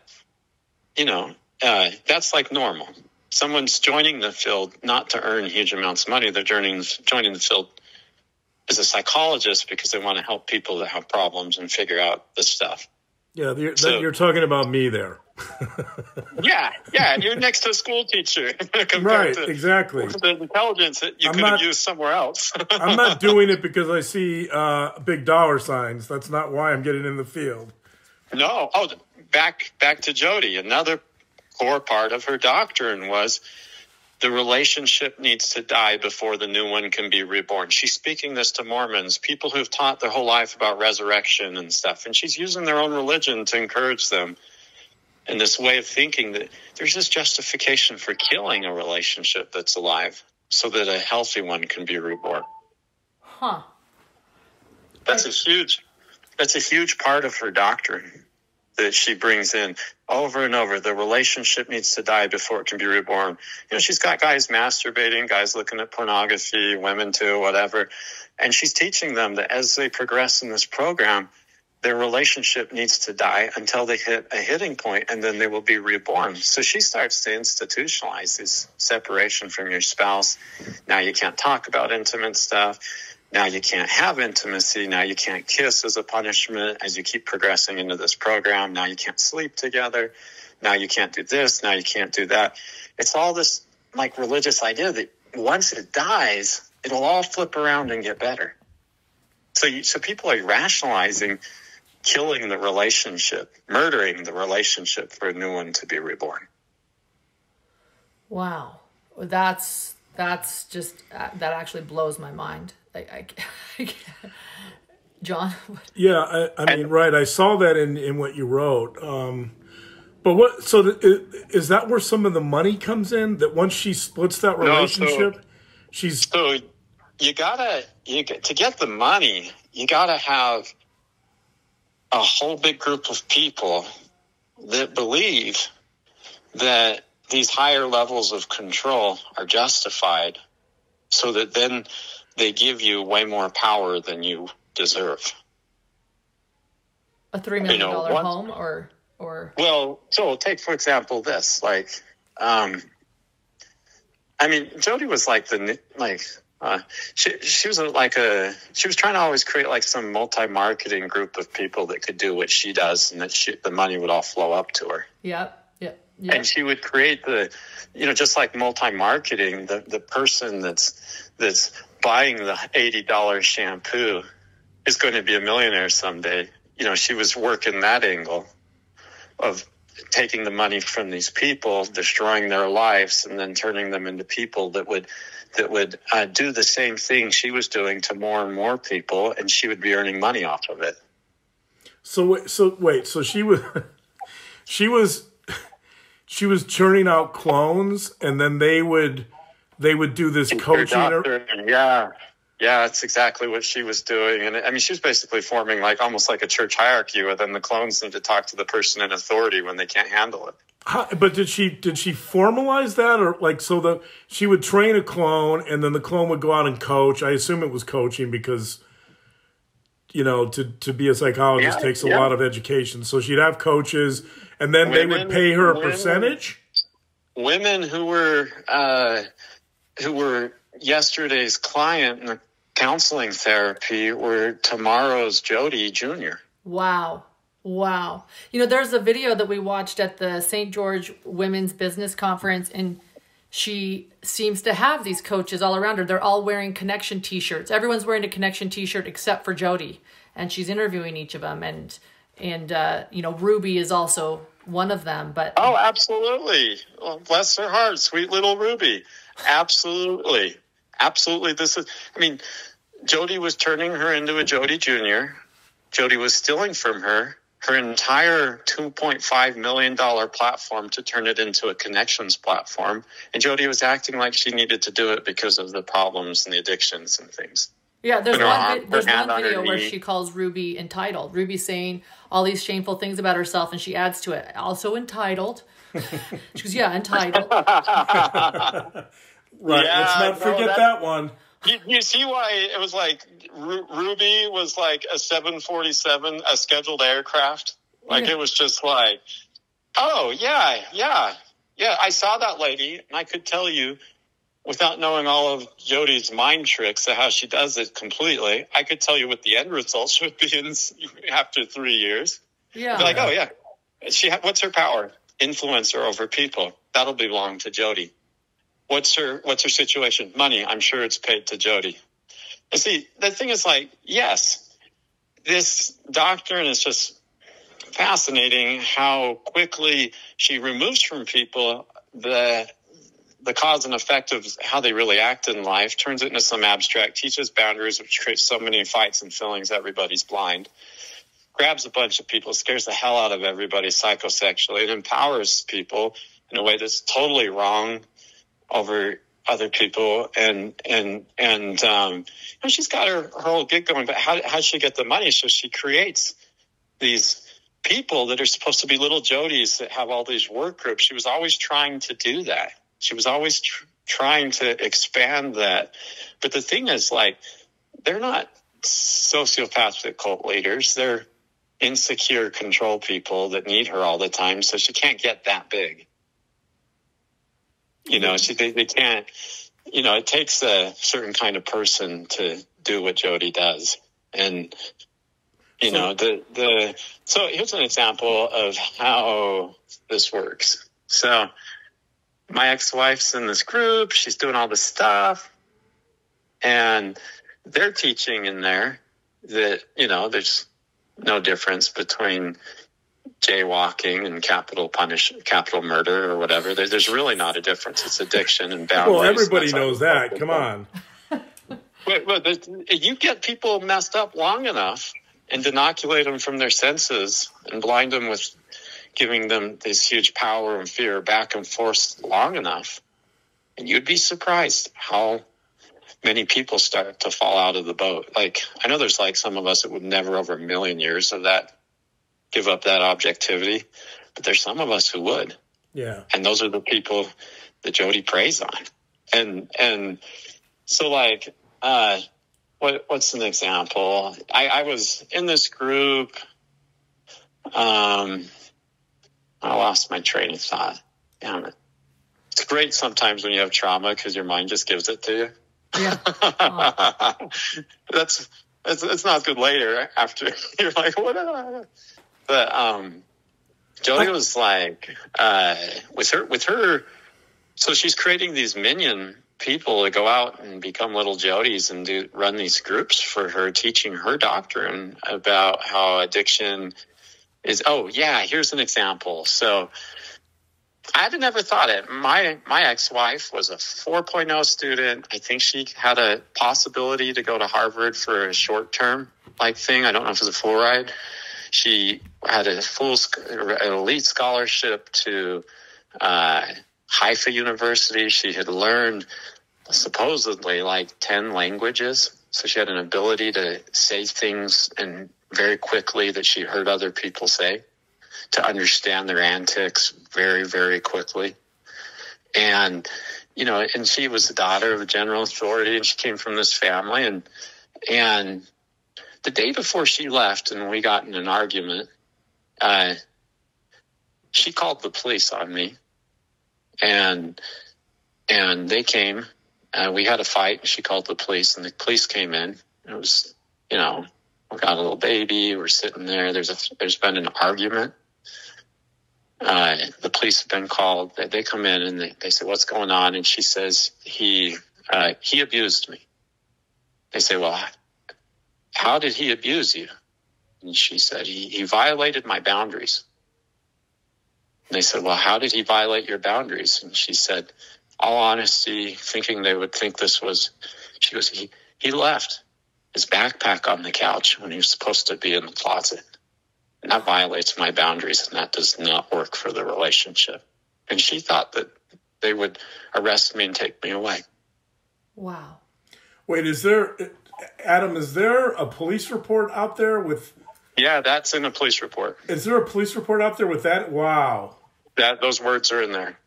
you know, that's like normal. Someone's joining the field not to earn huge amounts of money. They're joining the field as a psychologist because they want to help people that have problems and figure out this stuff. Yeah, you're talking about me there. yeah, you're next to a school teacher. Right, exactly. The intelligence that you could have used somewhere else. I'm not doing it because I see big dollar signs. That's not why I'm getting in the field. No. Oh, back to Jodi. Another core part of her doctrine was the relationship needs to die before the new one can be reborn. She's speaking this to Mormons, people who've taught their whole life about resurrection and stuff. And she's using their own religion to encourage them in this way of thinking that there's this justification for killing a relationship that's alive so that a healthy one can be reborn. Huh. That's a huge part of her doctrine that she brings in over and over. The relationship needs to die before it can be reborn. You know, she's got guys masturbating, guys looking at pornography, women too, whatever. And she's teaching them that as they progress in this program, their relationship needs to die until they hit a hitting point, and then they will be reborn. So she starts to institutionalize this separation from your spouse. Now you can't talk about intimate stuff. Now you can't have intimacy. Now you can't kiss as a punishment as you keep progressing into this program. Now you can't sleep together. Now you can't do this. Now you can't do that. It's all this like religious idea that once it dies, it'll all flip around and get better. So people are rationalizing killing the relationship, murdering the relationship for a new one to be reborn. Wow. That's just, that actually blows my mind. John? Yeah, I mean, right. I saw that in what you wrote. But what? So is that where some of the money comes in? That once she splits that relationship, she's... So to get the money, you gotta have a whole big group of people that believe that these higher levels of control are justified, so that then they give you way more power than you deserve. A $3 million home, or well, so take for example this. Like, I mean, Jodi was like she was trying to always create like some multi-marketing group of people that could do what she does, and that the money would all flow up to her. Yep. And she would create just like multi-marketing, the person that's buying the $80 shampoo is going to be a millionaire someday. You know, she was working that angle of taking the money from these people, destroying their lives, and then turning them into people that would do the same thing she was doing to more and more people, and she would be earning money off of it. So she was churning out clones, and then they would do this coaching. Yeah, that's exactly what she was doing. And I mean, she was basically forming like almost like a church hierarchy where then the clones need to talk to the person in authority when they can't handle it. But did she formalize that, or like, so that she would train a clone and then the clone would go out and coach? I assume it was coaching, because you know, to be a psychologist takes a lot of education. So she'd have coaches, and then they would pay her a percentage. Women who were yesterday's client in the counseling therapy were tomorrow's Jodi Jr. Wow. Wow. You know, there's a video that we watched at the St. George Women's Business Conference, and she seems to have these coaches all around her. They're all wearing Connection t-shirts. Everyone's wearing a Connection t-shirt except for Jodi, and she's interviewing each of them. And you know, Ruby is also one of them. But oh, absolutely. Well, bless her heart, sweet little Ruby. Absolutely. Absolutely. This is, I mean, Jodi was turning her into a Jodi Jr. Jodi was stealing from her her entire $2.5 million platform to turn it into a Connections platform. And Jodi was acting like she needed to do it because of the problems and the addictions and things. Yeah, there's one video where she calls Ruby entitled. Ruby's saying all these shameful things about herself, and she adds to it, also entitled. She goes, yeah, entitled. Right, yeah, let's not forget that one. You see why it was like Ruby was like a 747, a scheduled aircraft. Like it was just like, oh yeah. I saw that lady, and I could tell you, without knowing all of Jodi's mind tricks of how she does it completely, I could tell you what the end results would be in after 3 years. Yeah, like oh yeah, what's her power? Influence her over people. That'll belong to Jodi. What's her situation? Money. I'm sure it's paid to Jodi. And see, the thing is like, yes, this doctrine is just fascinating how quickly she removes from people the cause and effect of how they really act in life, turns it into some abstract, teaches boundaries, which creates so many fights and feelings, everybody's blind, grabs a bunch of people, scares the hell out of everybody psychosexually, and empowers people in a way that's totally wrong over other people, and she's got her whole gig going. But how does she get the money? So she creates these people that are supposed to be little Jodis that have all these work groups. She was always trying to do that. She was always trying to expand that. But the thing is, like, they're not sociopathic cult leaders. They're insecure control people that need her all the time. So she can't get that big. You know, they can't, you know, it takes a certain kind of person to do what Jodi does. And, you know, so here's an example of how this works. So my ex-wife's in this group. She's doing all this stuff. And they're teaching in there that, you know, there's no difference between jaywalking and capital murder or whatever. There's really not a difference. It's addiction and boundaries. Well, everybody knows that. Come on. But you get people messed up long enough and inoculate them from their senses and blind them with giving them this huge power and fear back and forth long enough, and you'd be surprised how many people start to fall out of the boat. Like, I know there's like some of us that would never over a million years of that give up that objectivity, but there's some of us who would. Yeah. And those are the people that Jodi preys on. And so like, what's an example? I was in this group. I lost my train of thought. Damn it. It's great sometimes when you have trauma, because your mind just gives it to you. Yeah. Oh. It's not good later after you're like, what did I? But Jodi was like, with her, so she's creating these minion people to go out and become little Jodis and run these groups for her, teaching her doctrine about how addiction is. Oh yeah, here's an example. So I had never thought it. My ex-wife was a 4.0 student. I think she had a possibility to go to Harvard for a short term like thing. I don't know if it was a full ride. She had an elite scholarship to Haifa University. She had learned supposedly like 10 languages. So she had an ability to say things and very quickly that she heard other people say. to understand their antics very, very quickly. And, you know, and she was the daughter of a general authority, and she came from this family. And the day before she left and we got in an argument, she called the police on me, and they came. We had a fight. She called the police, and the police came in. It was, you know, we got a little baby. We're sitting there. There's been an argument. The police have been called. They come in, and they say, "What's going on?" And she says, he abused me." They say, "Well, how did he abuse you?" And she said, he violated my boundaries. And they said, "Well, how did he violate your boundaries?" And she said, all honesty, thinking they would think this was, she goes, he left his backpack on the couch when he was supposed to be in the closet. And that violates my boundaries, and that does not work for the relationship. And she thought that they would arrest me and take me away. Wow. Wait, is there a police report out there with... Yeah, that's in a police report. Is there a police report out there with that? Wow. Those words are in there.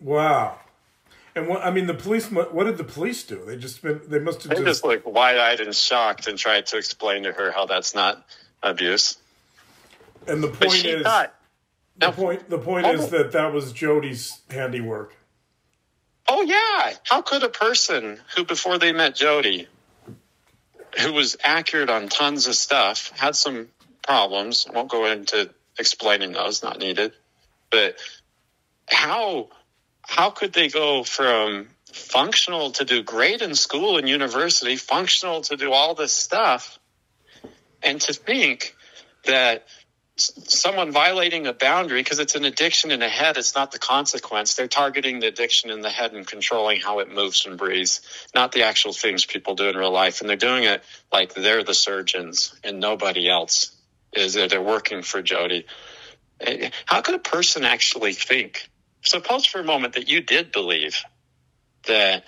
Wow. And what, I mean, the police, what did the police do? They just like wide-eyed and shocked and tried to explain to her how that's not abuse. And the point is, the point is that was Jodi's handiwork. Oh yeah. How could a person who, before they met Jodi, who was accurate on tons of stuff, had some problems, I won't go into explaining those, not needed, but how could they go from functional to do great in school and university, functional to do all this stuff, and to think that someone violating a boundary, because it's an addiction in the head, it's not the consequence. They're targeting the addiction in the head and controlling how it moves and breathes, not the actual things people do in real life. And they're doing it like they're the surgeons and nobody else is there. They're working for Jodi. How could a person actually think? Suppose for a moment that you did believe that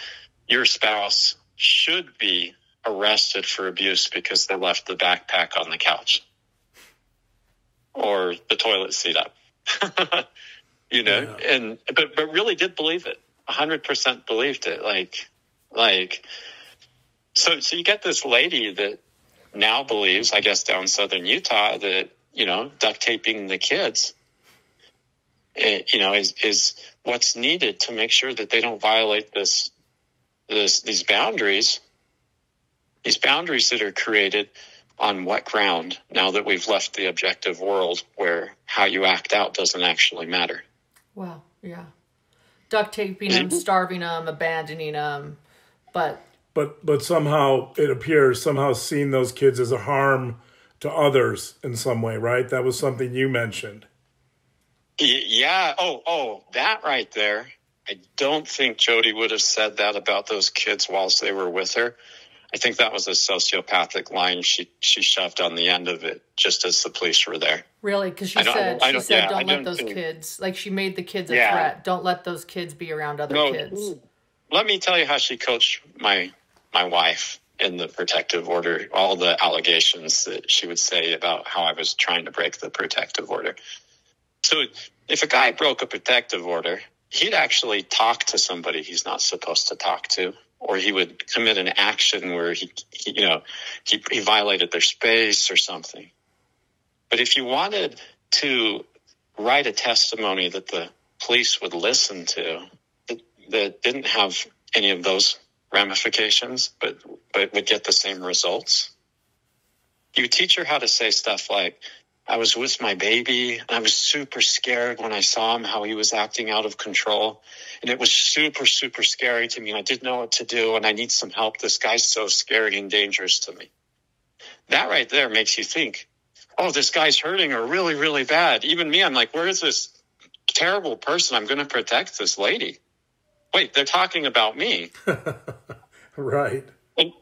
your spouse should be arrested for abuse because they left the backpack on the couch or the toilet seat up, you know, yeah. And but really did believe it, 100% believed it. So you get this lady that now believes, I guess, down southern Utah that, you know, duct taping the kids, you know, is what's needed to make sure that they don't violate these boundaries that are created. On what ground, now that we've left the objective world where how you act out doesn't actually matter? Wow, yeah. Duct taping them, starving them, abandoning them, But somehow it appears, seeing those kids as a harm to others in some way, right? That was something you mentioned. Yeah, oh, that right there. I don't think Jodi would have said that about those kids whilst they were with her. I think that was a sociopathic line she shoved on the end of it, just as the police were there. Really? Because she said, don't let those kids... Like, she made the kids a threat. Don't let those kids be around other kids. Let me tell you how she coached my wife in the protective order, all the allegations that she would say about how I was trying to break the protective order. So if a guy broke a protective order, he'd actually talk to somebody he's not supposed to talk to. Or he would commit an action where he violated their space or something. But if you wanted to write a testimony that the police would listen to, that didn't have any of those ramifications, but would get the same results, you teach her how to say stuff like, "I was with my baby, and I was super scared when I saw him, how he was acting out of control. And it was super, super scary to me, and I didn't know what to do, and I need some help. This guy's so scary and dangerous to me." That right there makes you think, oh, this guy's hurting her really, really bad. Even me, I'm like, where is this terrible person? I'm going to protect this lady. Wait, they're talking about me. Right.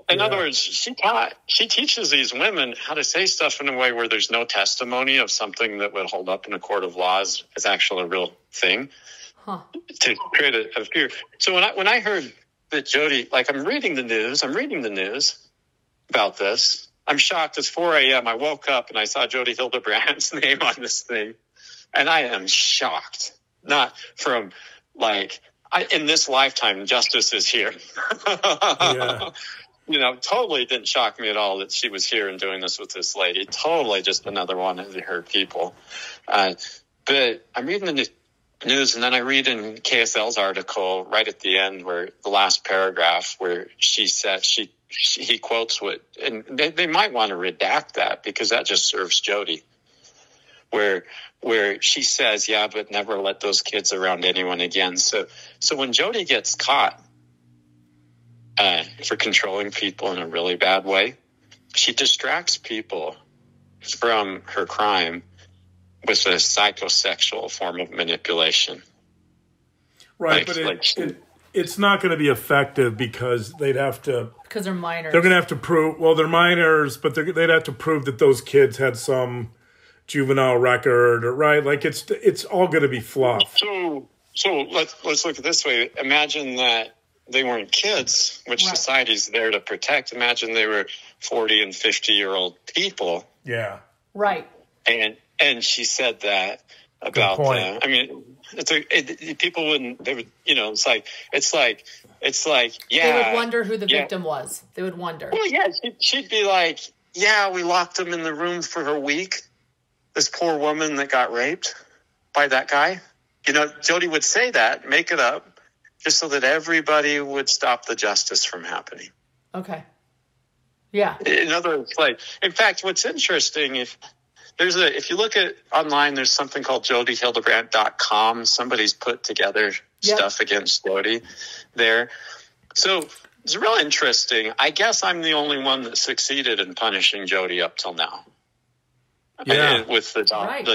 In other words, she teaches these women how to say stuff in a way where there's no testimony of something that would hold up in a court of law as actually a real thing, to create a fear. So when I heard that Jodi, like, I'm reading the news about this. I'm shocked. It's 4 a.m. I woke up and I saw Jodi Hildebrandt's name on this thing. And I am shocked. Not from, like, in this lifetime, justice is here. Yeah. You know, totally didn't shock me at all that she was here and doing this with this lady. Totally just another one of her people. But I'm reading the news, and then I read in KSL's article right at the end where the last paragraph where she said he quotes what, and they might want to redact that because that just serves Jodi. Where she says, yeah, but never let those kids around anyone again. So when Jodi gets caught for controlling people in a really bad way, she distracts people from her crime with a psychosexual form of manipulation. Right, like, but it's not going to be effective because they'd have to... Because they're minors. They're going to have to prove... Well, they're minors, but they'd have to prove that those kids had some... juvenile record, right? Like it's all going to be fluff. So let's look at it this way. Imagine that they weren't kids, which right. Society's there to protect. Imagine they were 40 and 50-year-old people. Yeah, right. And she said that about them. I mean, people wouldn't. They would, you know. It's like yeah. They would wonder who the victim was. They would wonder. Well, yeah, she'd be like, yeah, we locked him in the room for a week. This poor woman that got raped by that guy. You know, Jodi would say that, make it up, just so that everybody would stop the justice from happening. Okay. Yeah. In other words, like, in fact, what's interesting, if you look at online, there's something called JodiHildebrandt.com. Somebody's put together stuff against Jodi there. So it's real interesting. I guess I'm the only one that succeeded in punishing Jodi up till now. Yeah, and with the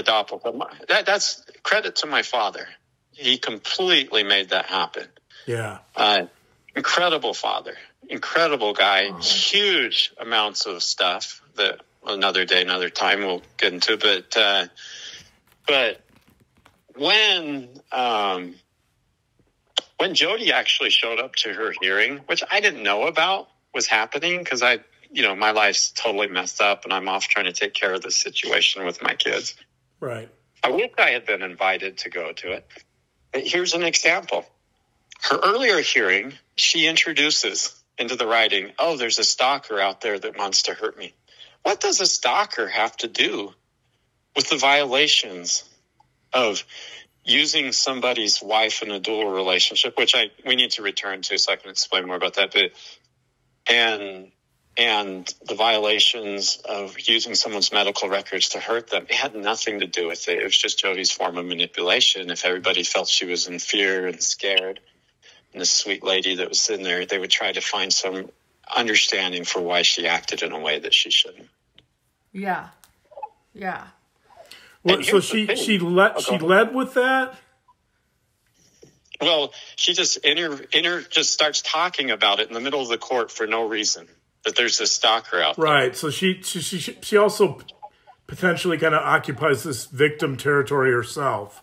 doppelganger. That's credit to my father. He completely made that happen. Yeah, incredible father, incredible guy. Oh. Huge amounts of stuff that another day, another time we'll get into. But when Jodi actually showed up to her hearing, which I didn't know about was happening because you know, my life's totally messed up and I'm off trying to take care of this situation with my kids. Right. I wish I had been invited to go to it. But here's an example. Her earlier hearing, she introduces into the writing, oh, there's a stalker out there that wants to hurt me. What does a stalker have to do with the violations of using somebody's wife in a dual relationship, which we need to return to so I can explain more about that. But, and the violations of using someone's medical records to hurt them. It had nothing to do with it. It was just Jodi's form of manipulation. If everybody felt she was in fear and scared, and this sweet lady that was in there, they would try to find some understanding for why she acted in a way that she shouldn't. Yeah. Yeah. Well, so she led with that? Well, she just just starts talking about it in the middle of the court for no reason. That there's this stalker out there. Right. So she also potentially kind of occupies this victim territory herself.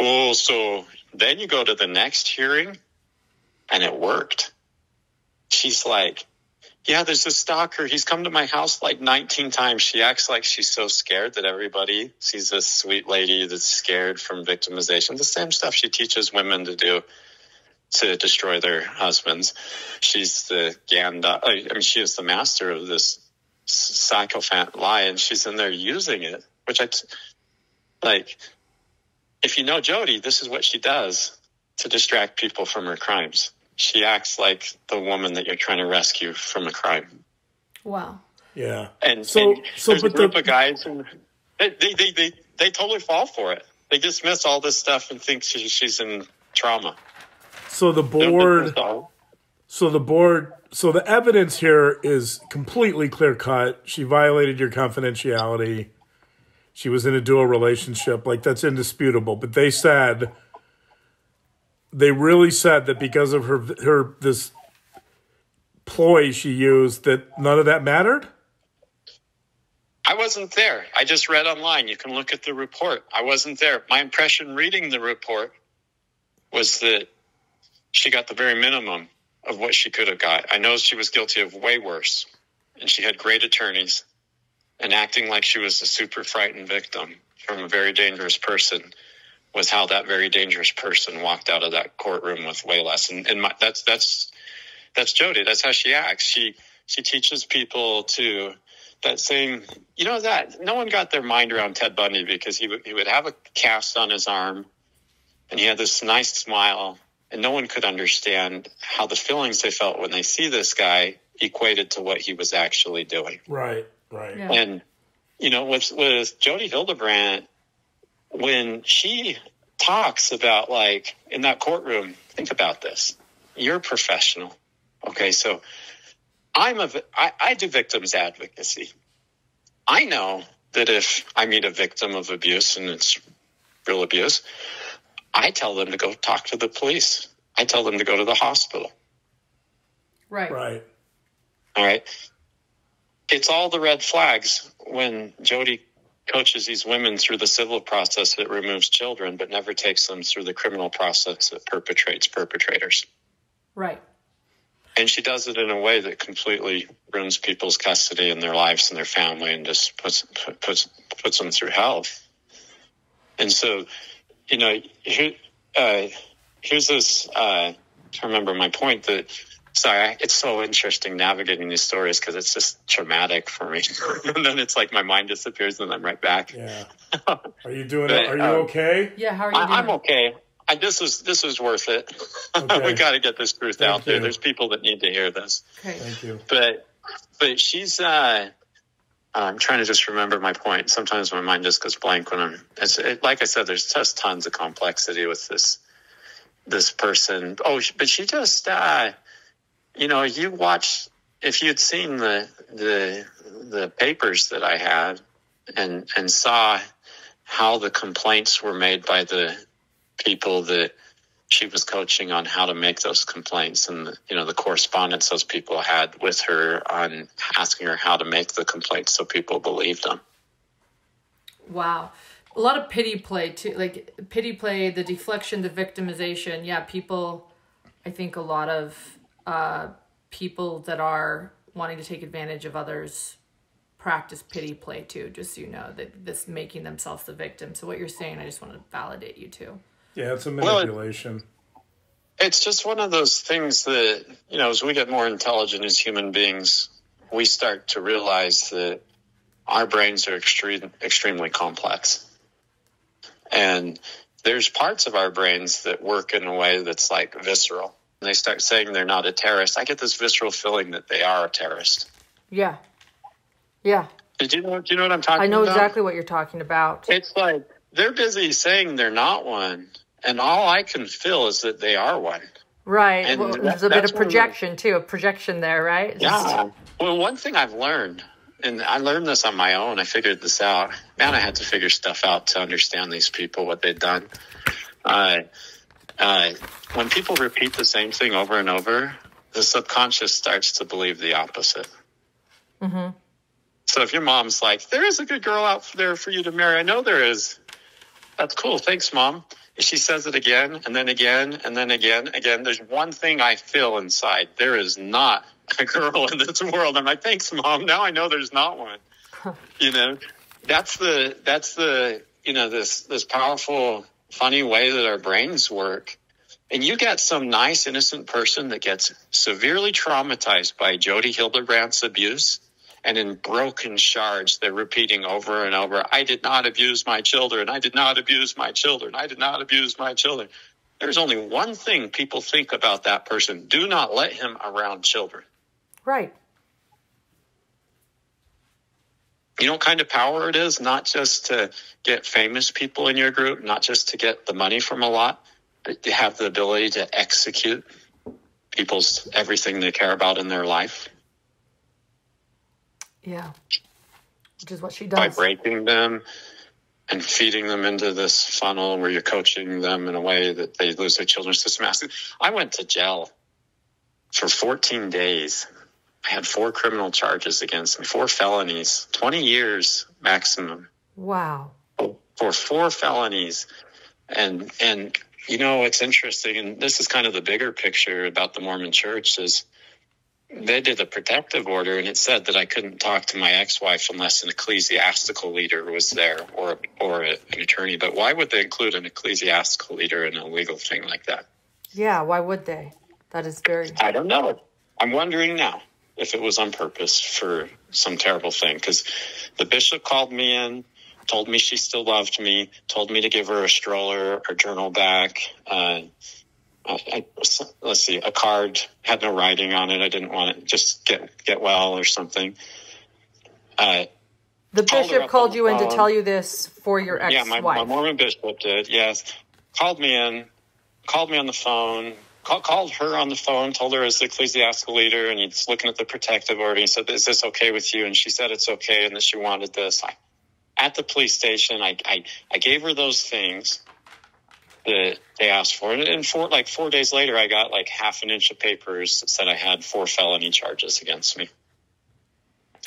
Oh, so then you go to the next hearing, and it worked. She's like, yeah, there's this stalker. He's come to my house like 19 times. She acts like she's so scared that everybody sees this sweet lady that's scared from victimization. The same stuff she teaches women to do. To destroy their husbands. She's the she is the master of this sycophant lie, and she's in there using it, which like, if you know Jodi, this is what she does to distract people from her crimes. She acts like the woman that you're trying to rescue from a crime. Wow. Yeah. And so there's a group of guys, and they totally fall for it. They dismiss all this stuff and think she's in trauma. So the evidence here is completely clear cut. She violated your confidentiality. She was in a dual relationship. Like, that's indisputable. But they really said that because of her this ploy she used, that none of that mattered? I wasn't there. I just read online. You can look at the report. I wasn't there. My impression reading the report was that she got the very minimum of what she could have got. I know she was guilty of way worse, and she had great attorneys, and acting like she was a super frightened victim. from a very dangerous person was how that very dangerous person walked out of that courtroom with way less. And that's Jodi. That's how she acts. She teaches people to that same, you know, that no one got their mind around Ted Bundy because he would have a cast on his arm and he had this nice smile and no one could understand how the feelings they felt when they see this guy equated to what he was actually doing. Right. Yeah. And, you know, with Jodi Hildebrandt, when she talks about, like, in that courtroom, think about this. You're a professional. Okay, so I do victims advocacy. I know that if I meet a victim of abuse, and it's real abuse, I tell them to go talk to the police. I tell them to go to the hospital. Right. All right. It's all the red flags when Jodi coaches these women through the civil process that removes children, but never takes them through the criminal process that perpetrates perpetrators. Right. And she does it in a way that completely ruins people's custody and their lives and their family and just puts them through hell. And so, you know, here's this, to remember my point that, sorry, it's so interesting navigating these stories because it's just traumatic for me. And then it's like my mind disappears and I'm right back. Yeah. Are you doing it? Are you okay? Yeah, how are you doing? I'm okay. This is worth it. Okay. We got to get this truth out there. There's people that need to hear this. Okay. Thank you. But she's, I'm trying to just remember my point. Sometimes my mind just goes blank when like I said, there's just tons of complexity with this person. Oh, but she just, you know, you watch, if you'd seen the papers that I had and saw how the complaints were made by the people that she was coaching on how to make those complaints and, you know, the correspondence those people had with her on asking her how to make the complaints so people believed them. Wow. A lot of pity play too, like pity play, the deflection, the victimization. Yeah, people, I think a lot of people that are wanting to take advantage of others practice pity play too, just so you know, that this making themselves the victim. So what you're saying, I just want to validate you too. Yeah, it's a manipulation. Well, it's just one of those things that, you know, as we get more intelligent as human beings, we start to realize that our brains are extremely complex. And there's parts of our brains that work in a way that's like visceral. And they start saying they're not a terrorist. I get this visceral feeling that they are a terrorist. Yeah. Do you know what I'm talking about? I know exactly what you're talking about. It's like they're busy saying they're not one, and all I can feel is that they are one. Right. And well, there's a bit of projection, too, a projection there, right? Yeah. Well, one thing I've learned, and I learned this on my own. I figured this out. Man, I had to figure stuff out to understand these people, what they'd done. When people repeat the same thing over and over, the subconscious starts to believe the opposite. Mm-hmm. So if your mom's like, there is a good girl out there for you to marry. I know there is. That's cool. Thanks, Mom. She says it again and then again and then again. There's one thing I feel inside. There is not a girl in this world. I'm like, thanks, Mom. Now I know there's not one. You know, that's the, you know, this powerful, funny way that our brains work. And you get some nice, innocent person that gets severely traumatized by Jodi Hildebrandt's abuse. And in broken shards, they're repeating over and over, I did not abuse my children. I did not abuse my children. I did not abuse my children. There's only one thing people think about that person. Do not let him around children. Right. You know what kind of power it is, not just to get famous people in your group, not just to get the money from a lot, but to have the ability to execute people's everything they care about in their life. Yeah, which is what she does. By breaking them and feeding them into this funnel where you're coaching them in a way that they lose their children's system. I went to jail for 14 days. I had 4 criminal charges against me, 4 felonies, 20 years maximum. Wow. For 4 felonies. And you know, it's interesting, and this is kind of the bigger picture about the Mormon Church is, they did a protective order, and it said that I couldn't talk to my ex-wife unless an ecclesiastical leader was there or an attorney. But why would they include an ecclesiastical leader in a legal thing like that? Yeah, why would they? That is very... I don't know. I'm wondering now if it was on purpose for some terrible thing, because the bishop called me in, told me she still loved me, told me to give her a stroller, her journal back, let's see, a card, had no writing on it. I didn't want it. Just get well or something. The bishop called you in to tell you this for your ex-wife. Yeah, my Mormon bishop did, yes. Called me in, called me on the phone, called her on the phone, told her as the ecclesiastical leader, and he's looking at the protective order. He said, is this okay with you? And she said it's okay and that she wanted this. At the police station, I gave her those things that they asked for. And like 4 days later, I got like half an inch of papers that said I had 4 felony charges against me.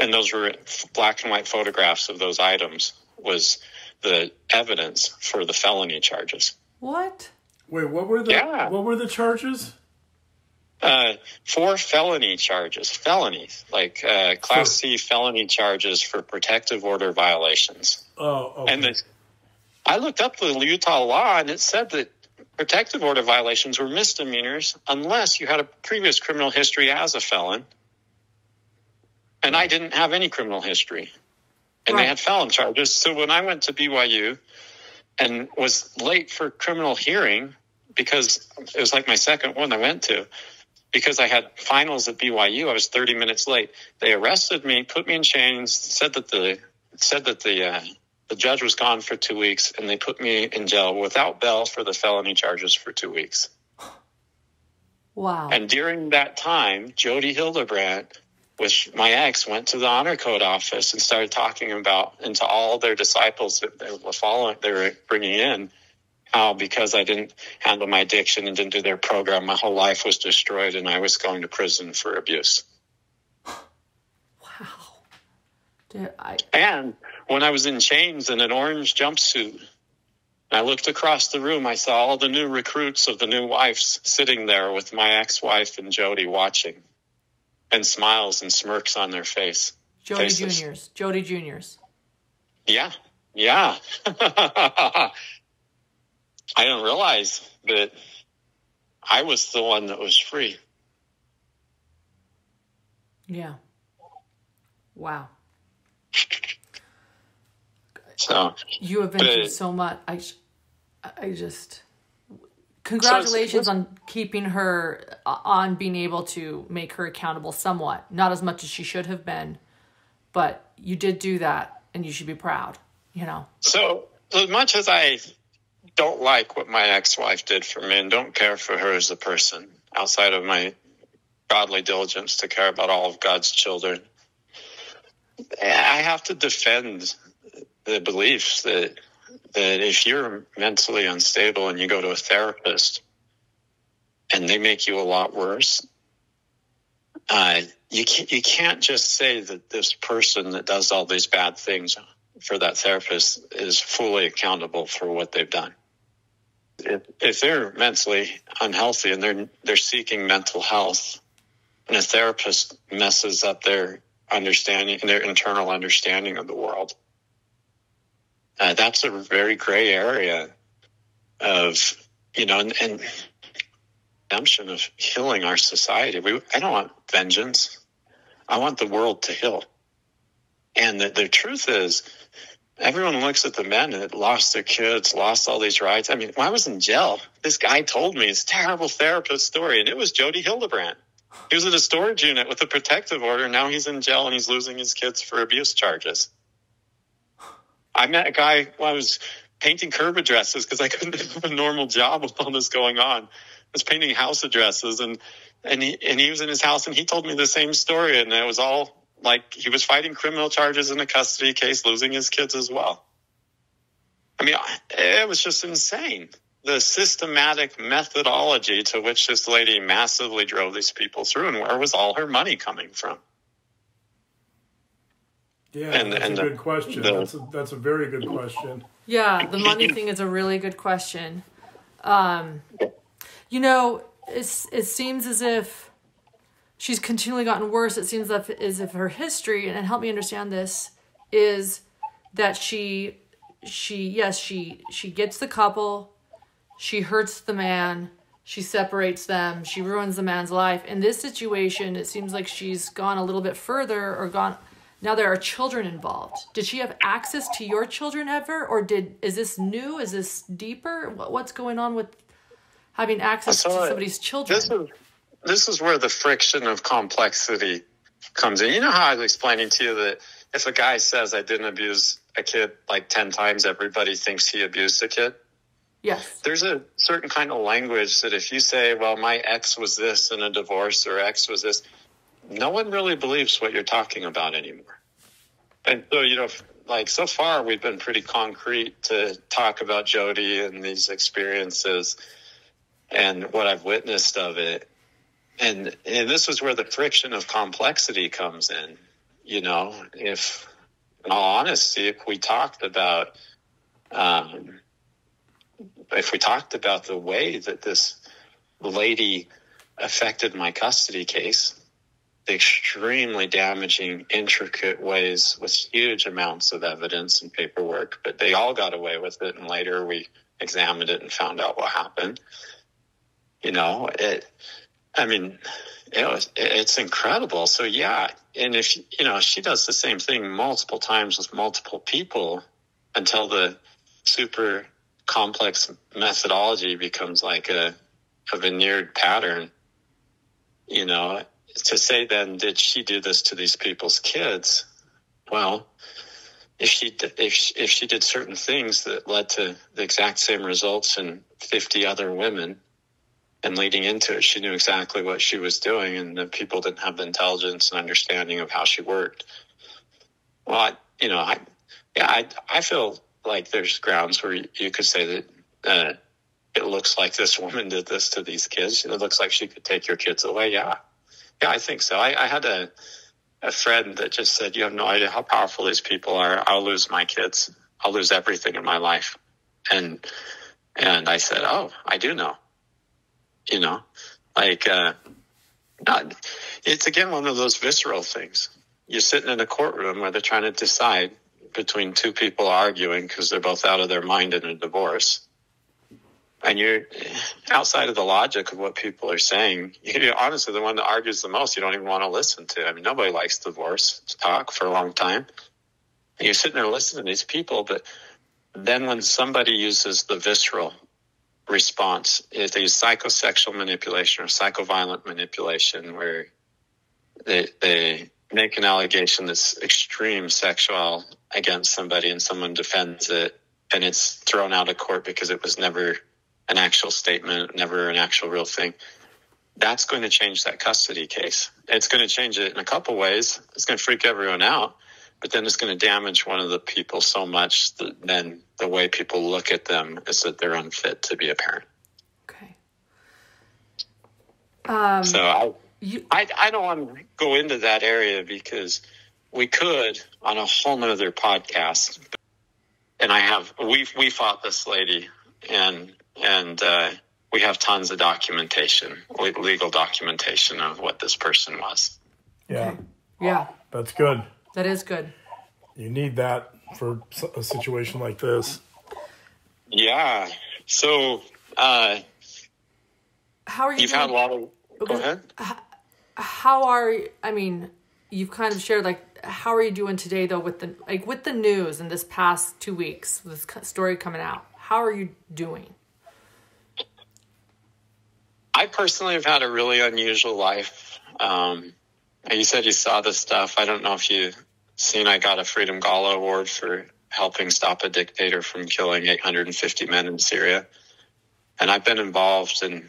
And those were black and white photographs of those items was the evidence for the felony charges. What? Wait, what were the charges? 4 felony charges, felonies, like Class C felony charges for protective order violations. Oh, okay. And I looked up the Utah law, and it said that protective order violations were misdemeanors unless you had a previous criminal history as a felon. And I didn't have any criminal history. And they had felon charges. So when I went to BYU and was late for criminal hearing, because it was like my second one I went to, because I had finals at BYU, I was 30 minutes late. They arrested me, put me in chains, said that the judge was gone for 2 weeks, and they put me in jail without bail for the felony charges for 2 weeks. Wow. And during that time, Jodi Hildebrandt, which my ex, went to the Honor Code office and started talking about, and to all their disciples that they were following, they were bringing in, how because I didn't handle my addiction and didn't do their program, my whole life was destroyed and I was going to prison for abuse. Wow. Dude, and when I was in chains in an orange jumpsuit, I looked across the room, I saw all the new recruits of the new wives sitting there with my ex-wife and Jody watching, and smiles and smirks on their face. Jody Juniors. Yeah. Yeah. I didn't realize that I was the one that was free. Yeah. Wow. So you have mentioned so much. I just, congratulations on keeping her, on being able to make her accountable somewhat. Not as much as she should have been, but you did do that, and you should be proud, you know. So as much as I don't like what my ex-wife did for me and don't care for her as a person outside of my godly diligence to care about all of God's children, I have to defend the belief that if you're mentally unstable and you go to a therapist and they make you a lot worse, you can't just say that this person that does all these bad things for that therapist is fully accountable for what they've done. If they're mentally unhealthy and they're seeking mental health, and a therapist messes up their understanding, their internal understanding of the world, that's a very gray area of, you know, and redemption of healing our society. I don't want vengeance. I want the world to heal. And the truth is, everyone looks at the men that lost their kids, lost all these rights. I mean, when I was in jail, this guy told me his terrible therapist story, and it was Jodi Hildebrandt. He was in a storage unit with a protective order, and now he's in jail, and he's losing his kids for abuse charges. I met a guy when I was painting curb addresses because I couldn't have a normal job with all this going on. I was painting house addresses, and he was in his house, and he told me the same story, and it was all... like he was fighting criminal charges in a custody case, losing his kids as well. I mean, it was just insane. The systematic methodology to which this lady massively drove these people through, and where was all her money coming from? Yeah, that's a good question. That's a very good question. Yeah, the money thing is a really good question. You know, it seems as if she's continually gotten worse. It seems as if her history, and help me understand this, is that she gets the couple, she hurts the man, she separates them, she ruins the man's life. In this situation, it seems like she's gone a little bit further, or gone. Now there are children involved. Did she have access to your children ever, or is this new? Is this deeper? What's going on with having access to somebody's children? This is where the friction of complexity comes in. You know how I was explaining to you that if a guy says, I didn't abuse a kid like 10 times, everybody thinks he abused a kid? Yes. There's a certain kind of language that if you say, well, my ex was this in a divorce, or ex was this, no one really believes what you're talking about anymore. And so, you know, like so far we've been pretty concrete to talk about Jodi and these experiences and what I've witnessed of it. And this is where the friction of complexity comes in. You know, if, in all honesty, if we talked about the way that this lady affected my custody case, the extremely damaging, intricate ways with huge amounts of evidence and paperwork, but they all got away with it. And later we examined it and found out what happened. You know, it's incredible. So yeah. And if, you know, she does the same thing multiple times with multiple people until the super complex methodology becomes like a veneered pattern, you know, to say then, did she do this to these people's kids? Well, if she did certain things that led to the exact same results in 50 other women, and leading into it, she knew exactly what she was doing, and the people didn't have the intelligence and understanding of how she worked. Well, I feel like there's grounds where you could say that it looks like this woman did this to these kids. It looks like she could take your kids away. Yeah, I think so. I had a friend that just said, you have no idea how powerful these people are. I'll lose my kids. I'll lose everything in my life. And I said, oh, I do know. You know, like, it's again, one of those visceral things. You're sitting in a courtroom where they're trying to decide between two people arguing because they're both out of their mind in a divorce. And you're outside of the logic of what people are saying. You're honestly the one that argues the most. You don't even want to listen to. I mean, nobody likes divorce talk for a long time. And you're sitting there listening to these people. But then when somebody uses the visceral response, if they use psychosexual manipulation or psychoviolent manipulation, where they make an allegation that's extreme sexual against somebody and someone defends it, and it's thrown out of court because it was never an actual statement, never an actual real thing, that's going to change that custody case. It's going to change it in a couple ways. It's going to freak everyone out, but then it's going to damage one of the people so much that then the way people look at them is that they're unfit to be a parent. Okay. So I don't want to go into that area because we could on a whole nother podcast. And we fought this lady and we have tons of documentation, legal documentation of what this person was. Yeah. Okay. Yeah. That's good. That is good. You need that for a situation like this. Yeah. So, how are you? You've had a lot of. Go ahead. You've kind of shared like, how are you doing today though with the news in this past 2 weeks, this story coming out? How are you doing? I personally have had a really unusual life. You said you saw this stuff. I don't know if you've seen, I got a Freedom Gala Award for helping stop a dictator from killing 850 men in Syria. And I've been involved in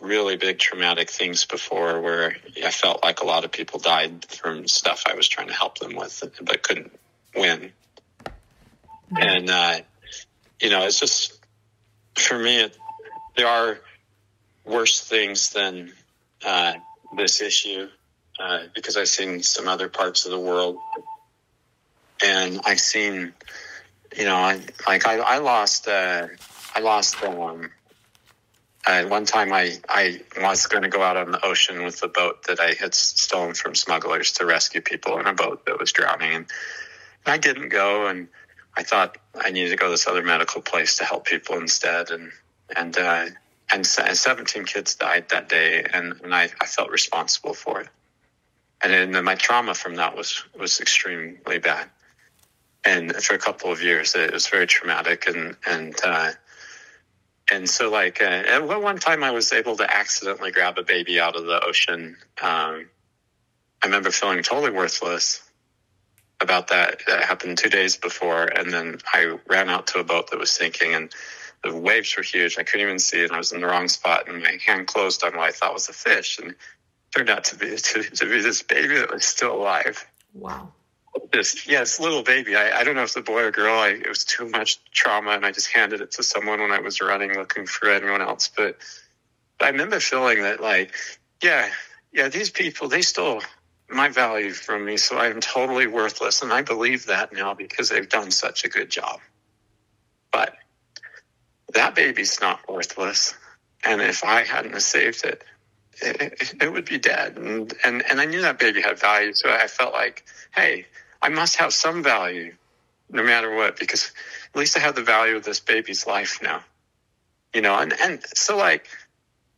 really big traumatic things before where I felt like a lot of people died from stuff I was trying to help them with, but couldn't win. And, you know, it's just, for me, there are worse things than this issue. Because I've seen some other parts of the world, and I've seen, you know, I lost One time I was going to go out on the ocean with the boat that I had stolen from smugglers to rescue people in a boat that was drowning. And I didn't go, and I thought I needed to go to this other medical place to help people instead. And 17 kids died that day, and I felt responsible for it. And then my trauma from that was extremely bad. And for a couple of years, it was very traumatic. And so, like, at one time I was able to accidentally grab a baby out of the ocean. I remember feeling totally worthless about that. That happened 2 days before, and then I ran out to a boat that was sinking, and the waves were huge. I couldn't even see it, and I was in the wrong spot, and my hand closed on what I thought was a fish, and it turned out to be this baby that was still alive. Wow. This little baby. I don't know if it's a boy or girl. It was too much trauma, and I just handed it to someone when I was running, looking for anyone else. But I remember feeling that, like, yeah, these people, they stole my value from me, so I'm totally worthless. And I believe that now because they've done such a good job. But that baby's not worthless. And if I hadn't saved it, it would be dead. And I knew that baby had value, so I felt like, hey, I must have some value no matter what, because at least I have the value of this baby's life now, you know? And so, like,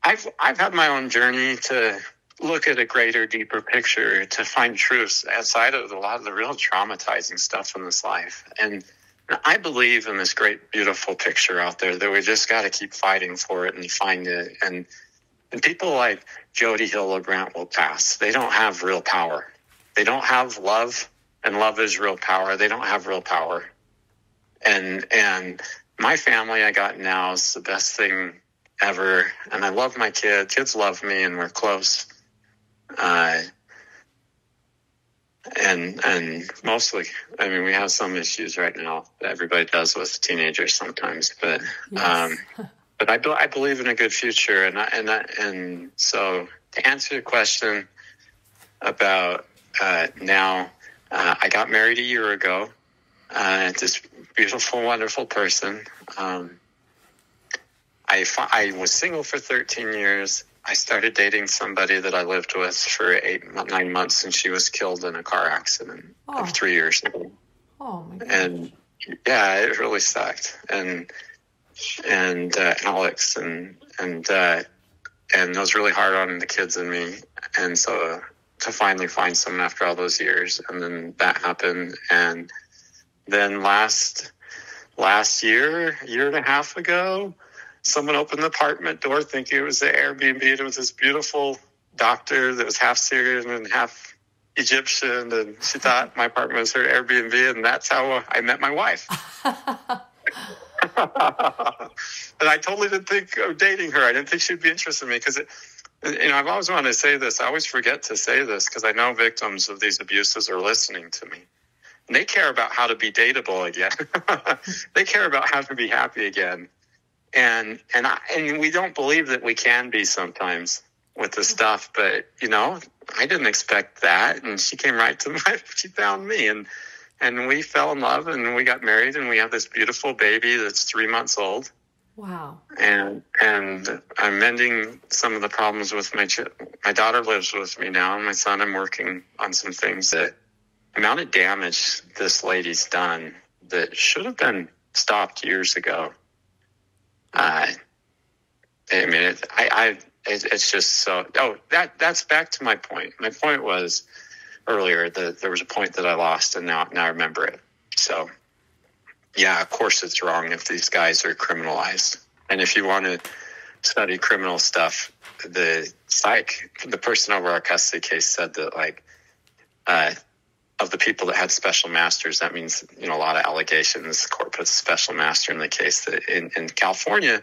I've had my own journey to look at a greater, deeper picture, to find truths outside of a lot of the real traumatizing stuff in this life. And I believe in this great, beautiful picture out there that we just got to keep fighting for it and find it. And people like Jodi Hildebrandt will pass. They don't have real power. They don't have love, and love is real power. They don't have real power. And my family I got now is the best thing ever. And I love my kids. Kids love me, and we're close. And mostly, I mean, we have some issues right now that everybody does with teenagers sometimes. But yes. But I believe in a good future. And so to answer your question about now, I got married a year ago to this beautiful, wonderful person. I was single for 13 years. I started dating somebody that I lived with for 9 months, and she was killed in a car accident of 3 years ago. Oh, my God. And, yeah, it really sucked. And Alex and it was really hard on the kids and me. And so to finally find someone after all those years, and then that happened. And then last year and a half ago, someone opened the apartment door thinking it was the Airbnb. It was this beautiful doctor that was half Syrian and half Egyptian, and she thought my apartment was her Airbnb, and that's how I met my wife. And I totally didn't think of dating her. I didn't think she'd be interested in me, because I've always wanted to say this. I always forget to say this, because I know victims of these abuses are listening to me. And they care about how to be dateable again. They care about how to be happy again. And we don't believe that we can be sometimes with this stuff. But, I didn't expect that. And she came right to my, she found me. And we fell in love, and we got married, and we have this beautiful baby that's 3 months old. Wow. And I'm mending some of the problems with my daughter lives with me now, and my son. I'm working on some things. That amount of damage this lady's done that should have been stopped years ago. It's just so, that's back to my point. My point was earlier that there was a point that I lost, and now I remember it. So yeah, of course it's wrong if these guys are criminalized. And if you want to study criminal stuff, the person over our custody case said that, like, of the people that had special masters, that means, a lot of allegations, the court puts a special master in the case. That in California,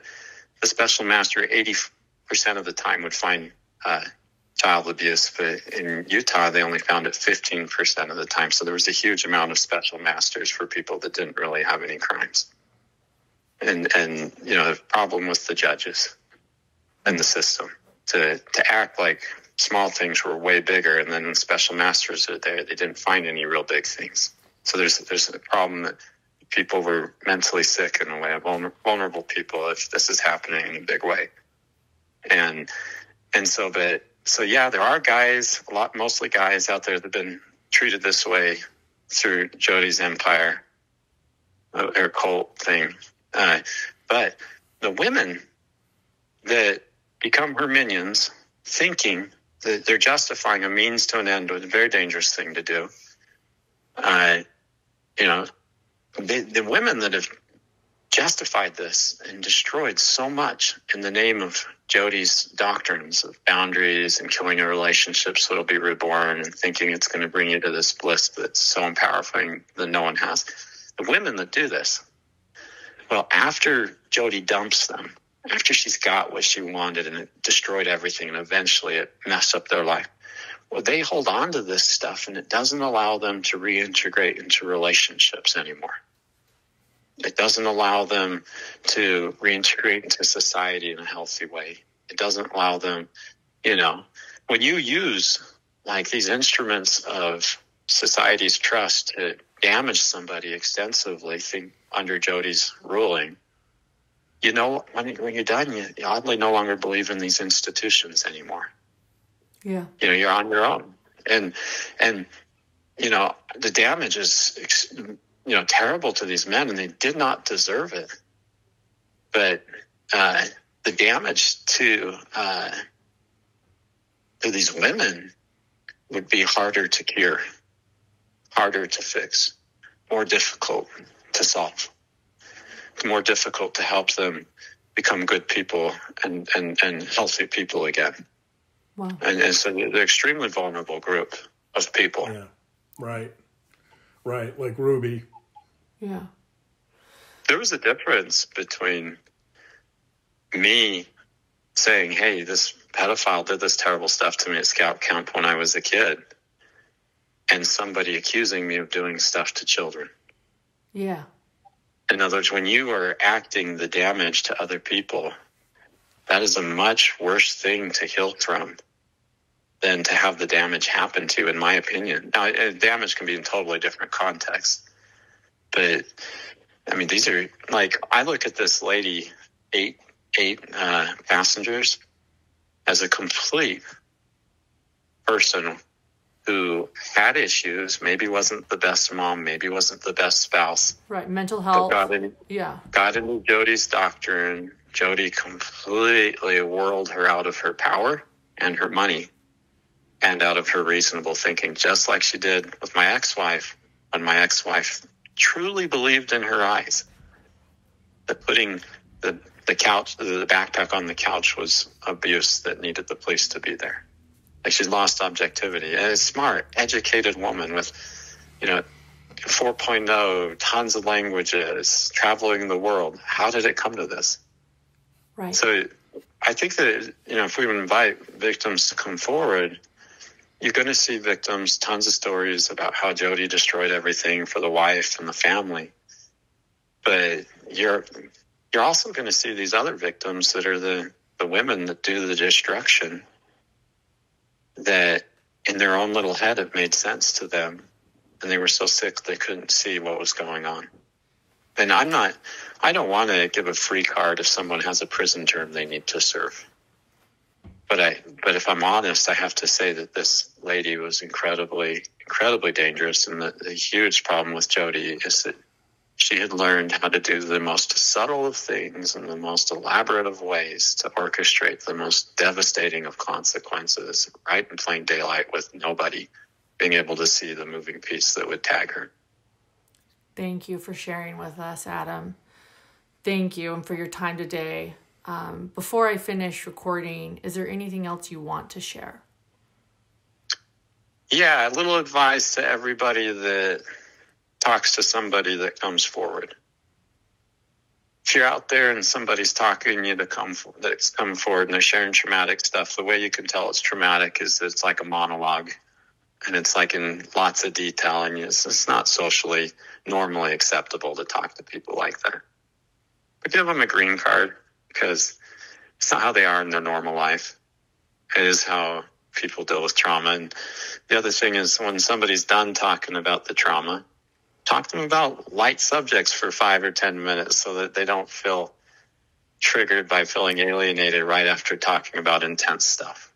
the special master 80% of the time would find child abuse, but in Utah, they only found it 15% of the time. So there was a huge amount of special masters for people that didn't really have any crimes. And the problem with the judges and the system to act like small things were way bigger. And then when special masters are there, they didn't find any real big things. So there's a problem that people were mentally sick in a way, vulnerable people, if this is happening in a big way. And so yeah, there are guys, mostly guys out there that have been treated this way through Jodi's empire or cult thing. But the women that become her minions, thinking that they're justifying a means to an end, was a very dangerous thing to do. The women that have justified this and destroyed so much in the name of Jodi's doctrines of boundaries and killing your relationships that'll be reborn and thinking it's going to bring you to this bliss that's so empowering that no one has. The women that do this, well, after Jodi dumps them, after she's got what she wanted and it destroyed everything and eventually it messed up their life, well, they hold on to this stuff and it doesn't allow them to reintegrate into relationships anymore. It doesn't allow them to reintegrate into society in a healthy way. It doesn't allow them, when you use like these instruments of society's trust to damage somebody extensively, under Jodi's ruling, when you're done, you oddly no longer believe in these institutions anymore. Yeah. You're on your own. And the damage is, terrible to these men, and they did not deserve it. But the damage to these women would be harder to cure, harder to fix, more difficult to solve. It's more difficult to help them become good people and healthy people again. Wow. And so they're an extremely vulnerable group of people. Yeah. Right. Like Ruby. Yeah. There was a difference between me saying, hey, this pedophile did this terrible stuff to me at scout camp when I was a kid, and somebody accusing me of doing stuff to children. Yeah. In other words, when you are acting the damage to other people, that is a much worse thing to heal from than to have the damage happen to you, in my opinion. Now, damage can be in totally different contexts. But, these are, I look at this lady, 8 Passengers, as a complete person who had issues, maybe wasn't the best mom, maybe wasn't the best spouse. Right, mental health. Got into Jodi's doctrine. Jodi completely whirled her out of her power and her money and out of her reasonable thinking, just like she did with my ex-wife when my ex-wife truly believed in her eyes that putting the backpack on the couch was abuse that needed the police to be there. Like, she lost objectivity. And a smart, educated woman with, 4.0, tons of languages, traveling the world. How did it come to this? Right. So I think that, if we invite victims to come forward, you're going to see victims, tons of stories about how Jodi destroyed everything for the wife and the family. But you're also going to see these other victims that are the women that do the destruction, that in their own little head it made sense to them, and they were so sick they couldn't see what was going on. And I don't want to give a free card if someone has a prison term they need to serve. But if I'm honest, I have to say that this lady was incredibly, incredibly dangerous, and the huge problem with Jodi is that she had learned how to do the most subtle of things in the most elaborate of ways to orchestrate the most devastating of consequences, right in plain daylight, with nobody being able to see the moving piece that would tag her. Thank you for sharing with us, Adam. Thank you, and for your time today. Before I finish recording, is there anything else you want to share? Yeah, a little advice to everybody that talks to somebody that comes forward. If you're out there and somebody's talking to you that's come forward and they're sharing traumatic stuff, the way you can tell it's traumatic is it's like a monologue, and it's like in lots of detail, and it's not socially normally acceptable to talk to people like that. But give them a green card, because it's not how they are in their normal life. It is how people deal with trauma. And the other thing is, when somebody's done talking about the trauma, talk to them about light subjects for 5 or 10 minutes so that they don't feel triggered by feeling alienated right after talking about intense stuff.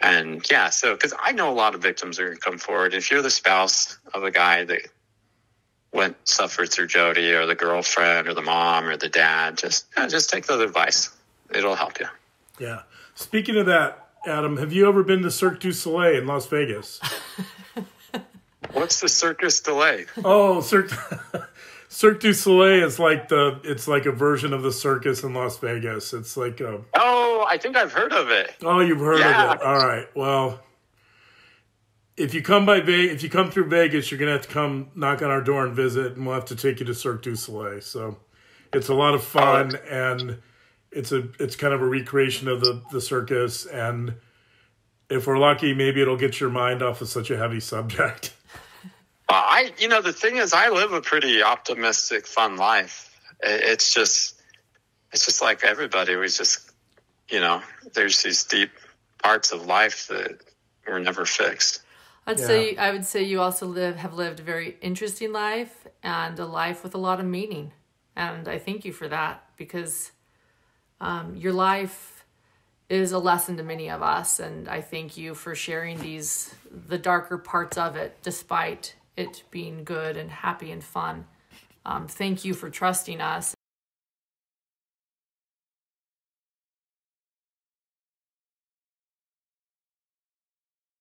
And yeah, so, because I know a lot of victims are going to come forward. If you're the spouse of a guy that suffered through Jodi, or the girlfriend, or the mom, or the dad, just take those advice. It'll help you. Yeah. Speaking of that, Adam, have you ever been to Cirque du Soleil in Las Vegas? What's the circus delay? Oh, Cirque du Soleil is like it's like a version of the circus in Las Vegas. It's like a... Oh, I think I've heard of it. Oh, you've heard of it. All right. Well, if you come through Vegas, you're going to have to come knock on our door and visit, and we'll have to take you to Cirque du Soleil. So, it's a lot of fun, and it's kind of a recreation of the circus, and if we're lucky, maybe it'll get your mind off of such a heavy subject. The thing is, I live a pretty optimistic, fun life. It's just like everybody. We just, there's these deep parts of life that were never fixed. I would say you also have lived a very interesting life, and a life with a lot of meaning. And I thank you for that, because your life is a lesson to many of us. And I thank you for sharing the darker parts of it, despite it being good and happy and fun. Thank you for trusting us.